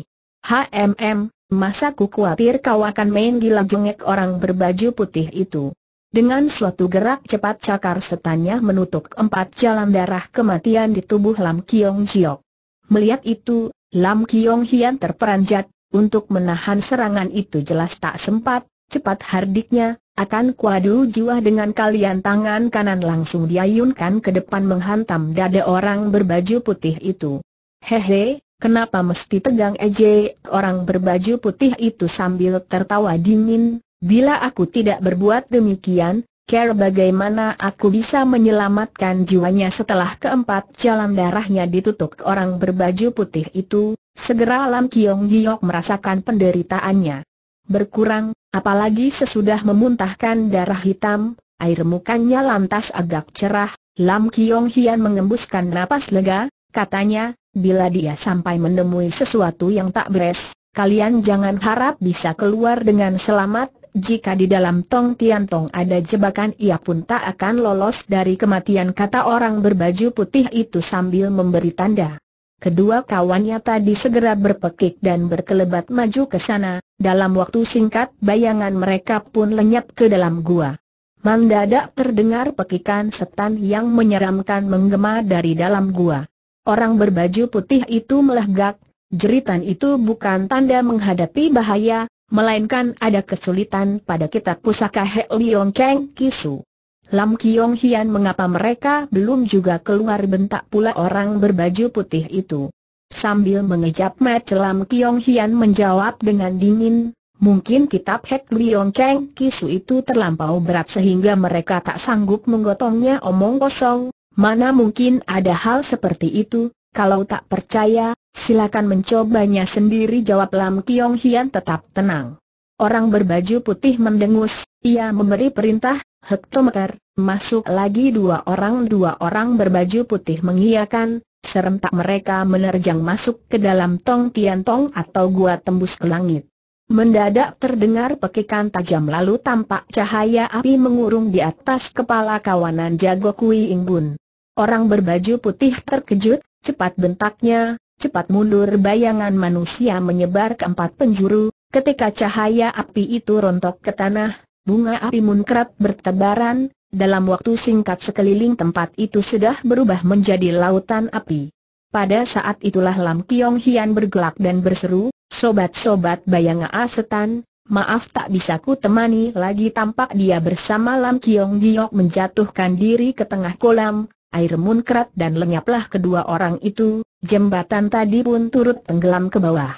"Hmm, masa ku khawatir kau akan main gila?" jengek orang berbaju putih itu. Dengan suatu gerak cepat cakar setannya menutup empat jalan darah kematian di tubuh Lam Kiong Giok. Melihat itu, Lam Kiong Hian terperanjat, untuk menahan serangan itu jelas tak sempat, cepat hardiknya, akan kuadu jiwa dengan kalian. Tangan kanan langsung diayunkan ke depan menghantam dada orang berbaju putih itu. Hehe, kenapa mesti tegang ej? Orang berbaju putih itu sambil tertawa dingin, bila aku tidak berbuat demikian, kira bagaimana aku bisa menyelamatkan jiwanya? Setelah keempat jalan darahnya ditutup orang berbaju putih itu, segera Lam Kiong Giok merasakan penderitaannya berkurang, apalagi sesudah memuntahkan darah hitam, air mukanya lantas agak cerah. Lam Kiong Hian mengembuskan napas lega, katanya, bila dia sampai menemui sesuatu yang tak beres, kalian jangan harap bisa keluar dengan selamat. Jika di dalam Tong Tian Tong ada jebakan, ia pun tak akan lolos dari kematian, kata orang berbaju putih itu sambil memberi tanda. Kedua kawannya tadi segera berpekik dan berkelebat maju ke sana. Dalam waktu singkat bayangan mereka pun lenyap ke dalam gua. Mendadak terdengar pekikan setan yang menyeramkan menggema dari dalam gua. Orang berbaju putih itu melegak. Jeritan itu bukan tanda menghadapi bahaya, melainkan ada kesulitan pada kitab pusaka He Liong Keng Kisu. Lam Kiong Hian, mengapa mereka belum juga keluar, bentak pula orang berbaju putih itu. Sambil mengejap mata, Lam Kiong Hian menjawab dengan dingin, mungkin kitab Hek Liong Keng Kisu itu terlampau berat sehingga mereka tak sanggup menggotongnya. Omong kosong, mana mungkin ada hal seperti itu. Kalau tak percaya, silakan mencobanya sendiri, jawab Lam Kiong Hian tetap tenang. Orang berbaju putih mendengus, ia memberi perintah. Hektometer, masuk lagi dua orang. Dua orang berbaju putih mengiyakan, serentak mereka menerjang masuk ke dalam Tong Tian Tong atau gua tembus ke langit. Mendadak terdengar pekikan tajam, lalu tampak cahaya api mengurung di atas kepala kawanan jago Kui Ing Bun. Orang berbaju putih terkejut, cepat bentaknya, cepat mundur. Bayangan manusia menyebar ke empat penjuru. Ketika cahaya api itu rontok ke tanah, bunga api munkrat bertebaran. Dalam waktu singkat sekeliling tempat itu sudah berubah menjadi lautan api. Pada saat itulah Lam Kiong Hian bergelak dan berseru, sobat-sobat bayang A setan, maaf tak bisa ku temani lagi. Tampak dia bersama Lam Kiong Giok menjatuhkan diri ke tengah kolam air munkrat dan lenyaplah kedua orang itu. Jembatan tadi pun turut tenggelam ke bawah.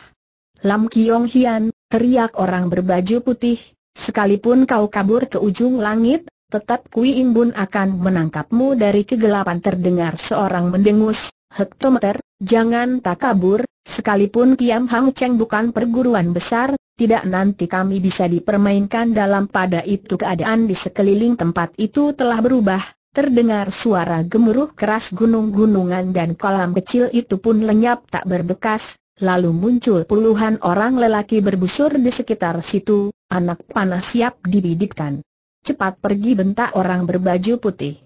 Lam Kiong Hian, teriak orang berbaju putih, sekalipun kau kabur ke ujung langit, tetap Kui Ing Bun akan menangkapmu dari kegelapan. Terdengar seorang mendengus, Hektometer, jangan tak kabur, sekalipun Kiam Hang Cheng bukan perguruan besar, tidak nanti kami bisa dipermainkan. Dalam pada itu keadaan di sekeliling tempat itu telah berubah. Terdengar suara gemuruh keras gunung-gunungan dan kolam kecil itu pun lenyap tak berbekas. Lalu muncul puluhan orang lelaki berbusur di sekitar situ, anak panah siap dibidikkan. Cepat pergi, bentak orang berbaju putih.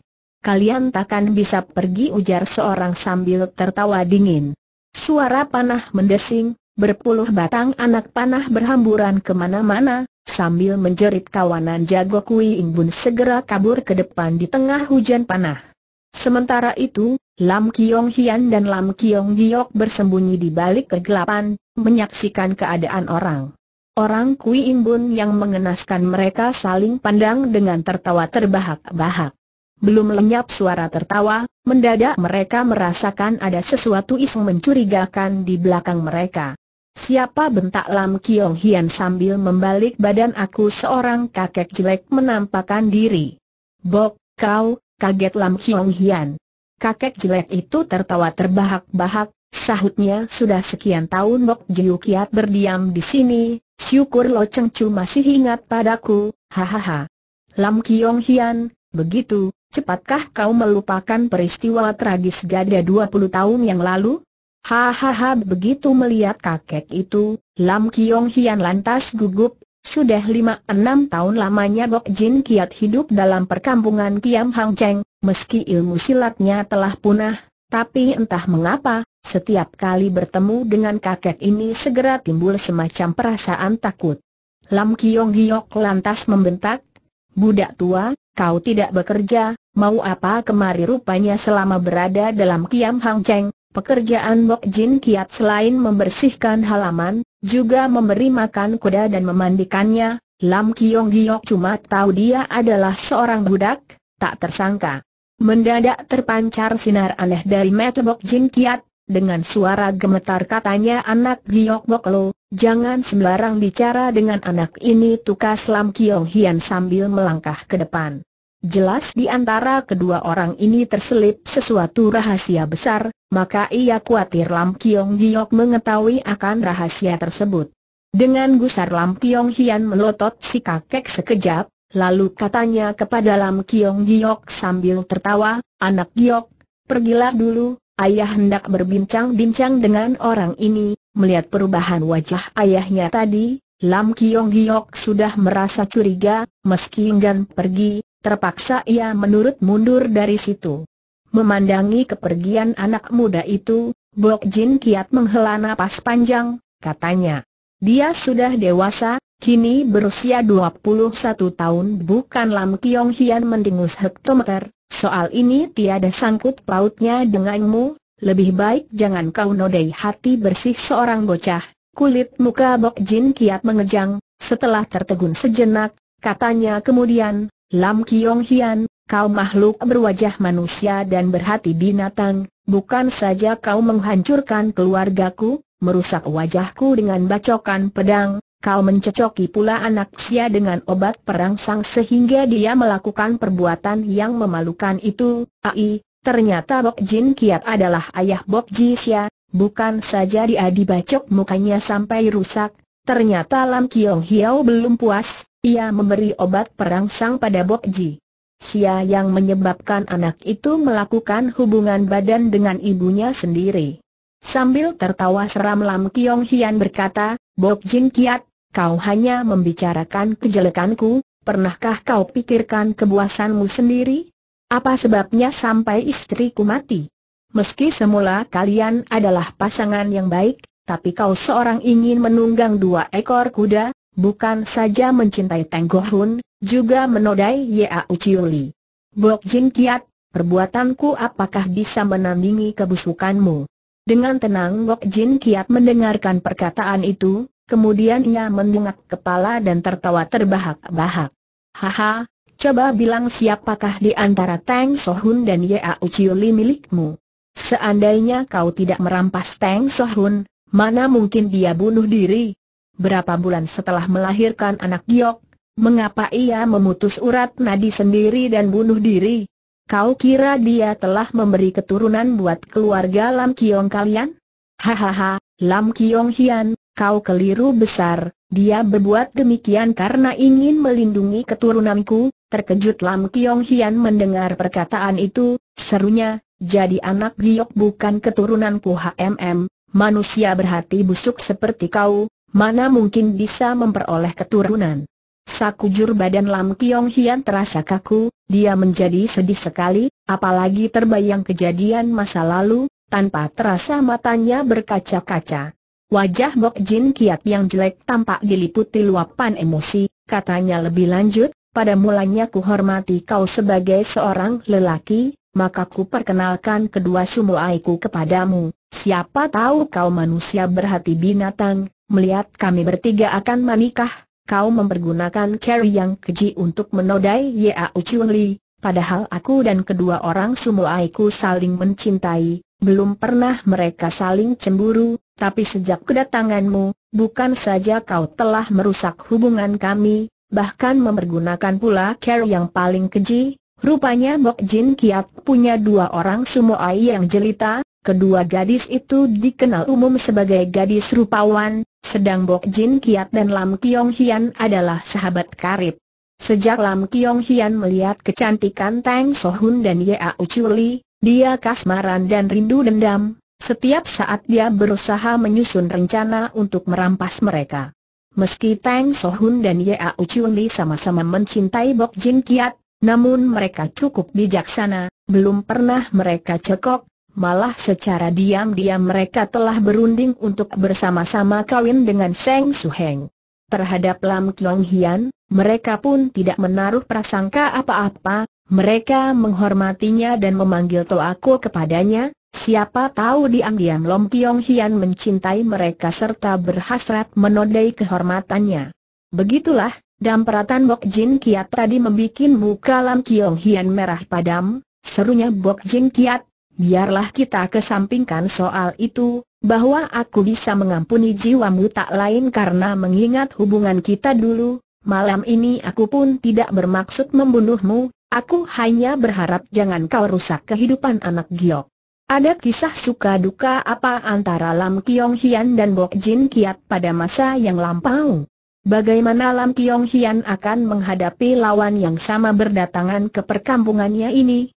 Kalian takkan bisa pergi, ujar seorang sambil tertawa dingin. Suara panah mendesing, berpuluh batang anak panah berhamburan kemana-mana, sambil menjerit kawanan jago Kui Ing Bun segera kabur ke depan di tengah hujan panah. Sementara itu, Lam Kiong Hian dan Lam Kiong Giok bersembunyi di balik kegelapan, menyaksikan keadaan orang. Orang Kui Ing Bun yang mengenaskan mereka saling pandang dengan tertawa terbahak-bahak. Belum lenyap suara tertawa, mendadak mereka merasakan ada sesuatu iseng mencurigakan di belakang mereka. Siapa, bentak Lam Kiong Hian sambil membalik badan. Aku, seorang kakek jelek menampakkan diri. Bok, kau, kaget Lam Kiong Hian. Kakek jelek itu tertawa terbahak-bahak, sahutnya, sudah sekian tahun Bok Jiu Kiat berdiam di sini, syukur Lo Cheng Chu masih ingat padaku, hahaha. Lam Kiong Hian, begitu cepatkah kau melupakan peristiwa tragis gada dua puluh tahun yang lalu? Hahaha, begitu melihat kakek itu, Lam Kiong Hian lantas gugup. Sudah lima enam tahun lamanya Bok Jin Kiat hidup dalam perkampungan Kiam Hang Cheng. Meski ilmu silatnya telah punah, tapi entah mengapa, setiap kali bertemu dengan kakek ini segera timbul semacam perasaan takut. Lam Kiong Giok lantas membentak, budak tua, kau tidak bekerja, mau apa kemari? Rupanya selama berada dalam Kiam Hang Cheng, Pekerjaan Bok Jin Kiat selain membersihkan halaman, juga memberi makan kuda dan memandikannya. Lam Kiong Giok cuma tahu dia adalah seorang budak, tak tersangka. Mendadak terpancar sinar aneh dari mata Bok Jin Kiat, dengan suara gemetar katanya, "Anak Giok Bok Lo, jangan sembarang bicara dengan anak ini," tukas Lam Kiong Hian sambil melangkah ke depan. Jelas di antara kedua orang ini terselip sesuatu rahasia besar, maka ia khawatir Lam Kiong Giok mengetahui akan rahasia tersebut. Dengan gusar Lam Kiong Hian melotot si kakek sekejap, lalu katanya kepada Lam Kiong Giok sambil tertawa, "Anak Giok, pergilah dulu, ayah hendak berbincang-bincang dengan orang ini." Melihat perubahan wajah ayahnya tadi, Lam Kiong Giok sudah merasa curiga, meski enggan pergi, terpaksa ia menurut mundur dari situ. Memandangi kepergian anak muda itu, Bok Jin Kiat menghela napas panjang, katanya, "Dia sudah dewasa, kini berusia dua puluh satu tahun bukan?" Lam Kiong Hian mendengus hektometer, "Soal ini tiada sangkut pautnya denganmu, lebih baik jangan kau nodai hati bersih seorang bocah." Kulit muka Bok Jin Kiat mengejang, setelah tertegun sejenak, katanya kemudian, "Lam Kiong Hian, kau makhluk berwajah manusia dan berhati binatang, bukan saja kau menghancurkan keluargaku, merusak wajahku dengan bacokan pedang, kau mencecoki pula anak sia dengan obat perangsang sehingga dia melakukan perbuatan yang memalukan itu." Ai, ternyata Bok Jin Kiat adalah ayah Bok Ji Sia, bukan saja dia dibacok mukanya sampai rusak, ternyata Lam Kiong Hiao belum puas. Ia memberi obat perangsang pada Bok Ji Sia yang menyebabkan anak itu melakukan hubungan badan dengan ibunya sendiri. Sambil tertawa seram Lam Kiong Hian berkata, "Bok Jin Kiat, kau hanya membicarakan kejelekanku, pernahkah kau pikirkan kepuasanmu sendiri? Apa sebabnya sampai istriku mati? Meski semula kalian adalah pasangan yang baik, tapi kau seorang ingin menunggang dua ekor kuda, bukan saja mencintai Teng Go Hun, juga menodai Yau Chiu Li. Bok Jin Kiat, perbuatanku apakah bisa menandingi kebusukanmu?" Dengan tenang Bok Jin Kiat mendengarkan perkataan itu, kemudian ia mendengak kepala dan tertawa terbahak-bahak. "Haha, coba bilang siapakah di antara Teng So Hun dan Yau Chiu Li milikmu? Seandainya kau tidak merampas Teng So Hun, mana mungkin dia bunuh diri? Berapa bulan setelah melahirkan anak Giok, mengapa ia memutus urat nadi sendiri dan bunuh diri? Kau kira dia telah memberi keturunan buat keluarga Lam Kiong kalian? Hahaha, Lam Kiong Hian, kau keliru besar. Dia berbuat demikian karena ingin melindungi keturunanku." Terkejut Lam Kiong Hian mendengar perkataan itu, serunya, "Jadi anak Giok bukan keturunanku? Hmm, manusia berhati busuk seperti kau, mana mungkin bisa memperoleh keturunan?" Sekujur badan Lam Kiong Hian terasa kaku, dia menjadi sedih sekali, apalagi terbayang kejadian masa lalu, tanpa terasa matanya berkaca-kaca. Wajah Bok Jin Kiat yang jelek tampak diliputi luapan emosi, katanya lebih lanjut, "Pada mulanya ku hormati kau sebagai seorang lelaki, maka ku perkenalkan kedua sumoaiku kepadamu, siapa tahu kau manusia berhati binatang. Melihat kami bertiga akan menikah, kau mempergunakan cara yang keji untuk menodai Yau Chiu Li, padahal aku dan kedua orang sumoaiku saling mencintai, belum pernah mereka saling cemburu, tapi sejak kedatanganmu, bukan saja kau telah merusak hubungan kami, bahkan mempergunakan pula cara yang paling keji." Rupanya Bok Jin Kiat punya dua orang sumoai yang jelita. Kedua gadis itu dikenal umum sebagai gadis rupawan, sedang Bok Jin Kiat dan Lam Kiong Hian adalah sahabat karib. Sejak Lam Kiong Hian melihat kecantikan Teng So Hun dan Yau Chiu Li, dia kasmaran dan rindu dendam. Setiap saat dia berusaha menyusun rencana untuk merampas mereka. Meski Teng So Hun dan Yau Chiu Li sama-sama mencintai Bok Jin Kiat, namun mereka cukup bijaksana, belum pernah mereka cekok. Malah secara diam-diam mereka telah berunding untuk bersama-sama kawin dengan Seng Su Heng. Terhadap Lam Kiong Hian, mereka pun tidak menaruh prasangka apa-apa, mereka menghormatinya dan memanggil to'aku kepadanya, Siapa tahu diam-diam Lom Piong Hian mencintai mereka serta berhasrat menodai kehormatannya. Begitulah, damperatan Bok Jin Kiat tadi membuat muka Lam Kiong Hian merah padam. Serunya Bok Jin Kiat, biarlah kita kesampingkan soal itu, bahwa aku bisa mengampuni jiwamu tak lain karena mengingat hubungan kita dulu. Malam ini aku pun tidak bermaksud membunuhmu, aku hanya berharap jangan kau rusak kehidupan anak Giok. Ada kisah suka duka apa antara Lam Kiong Hian dan Bok Jin Kiat pada masa yang lampau? Bagaimana Lam Kiong Hian akan menghadapi lawan yang sama berdatangan ke perkampungannya ini?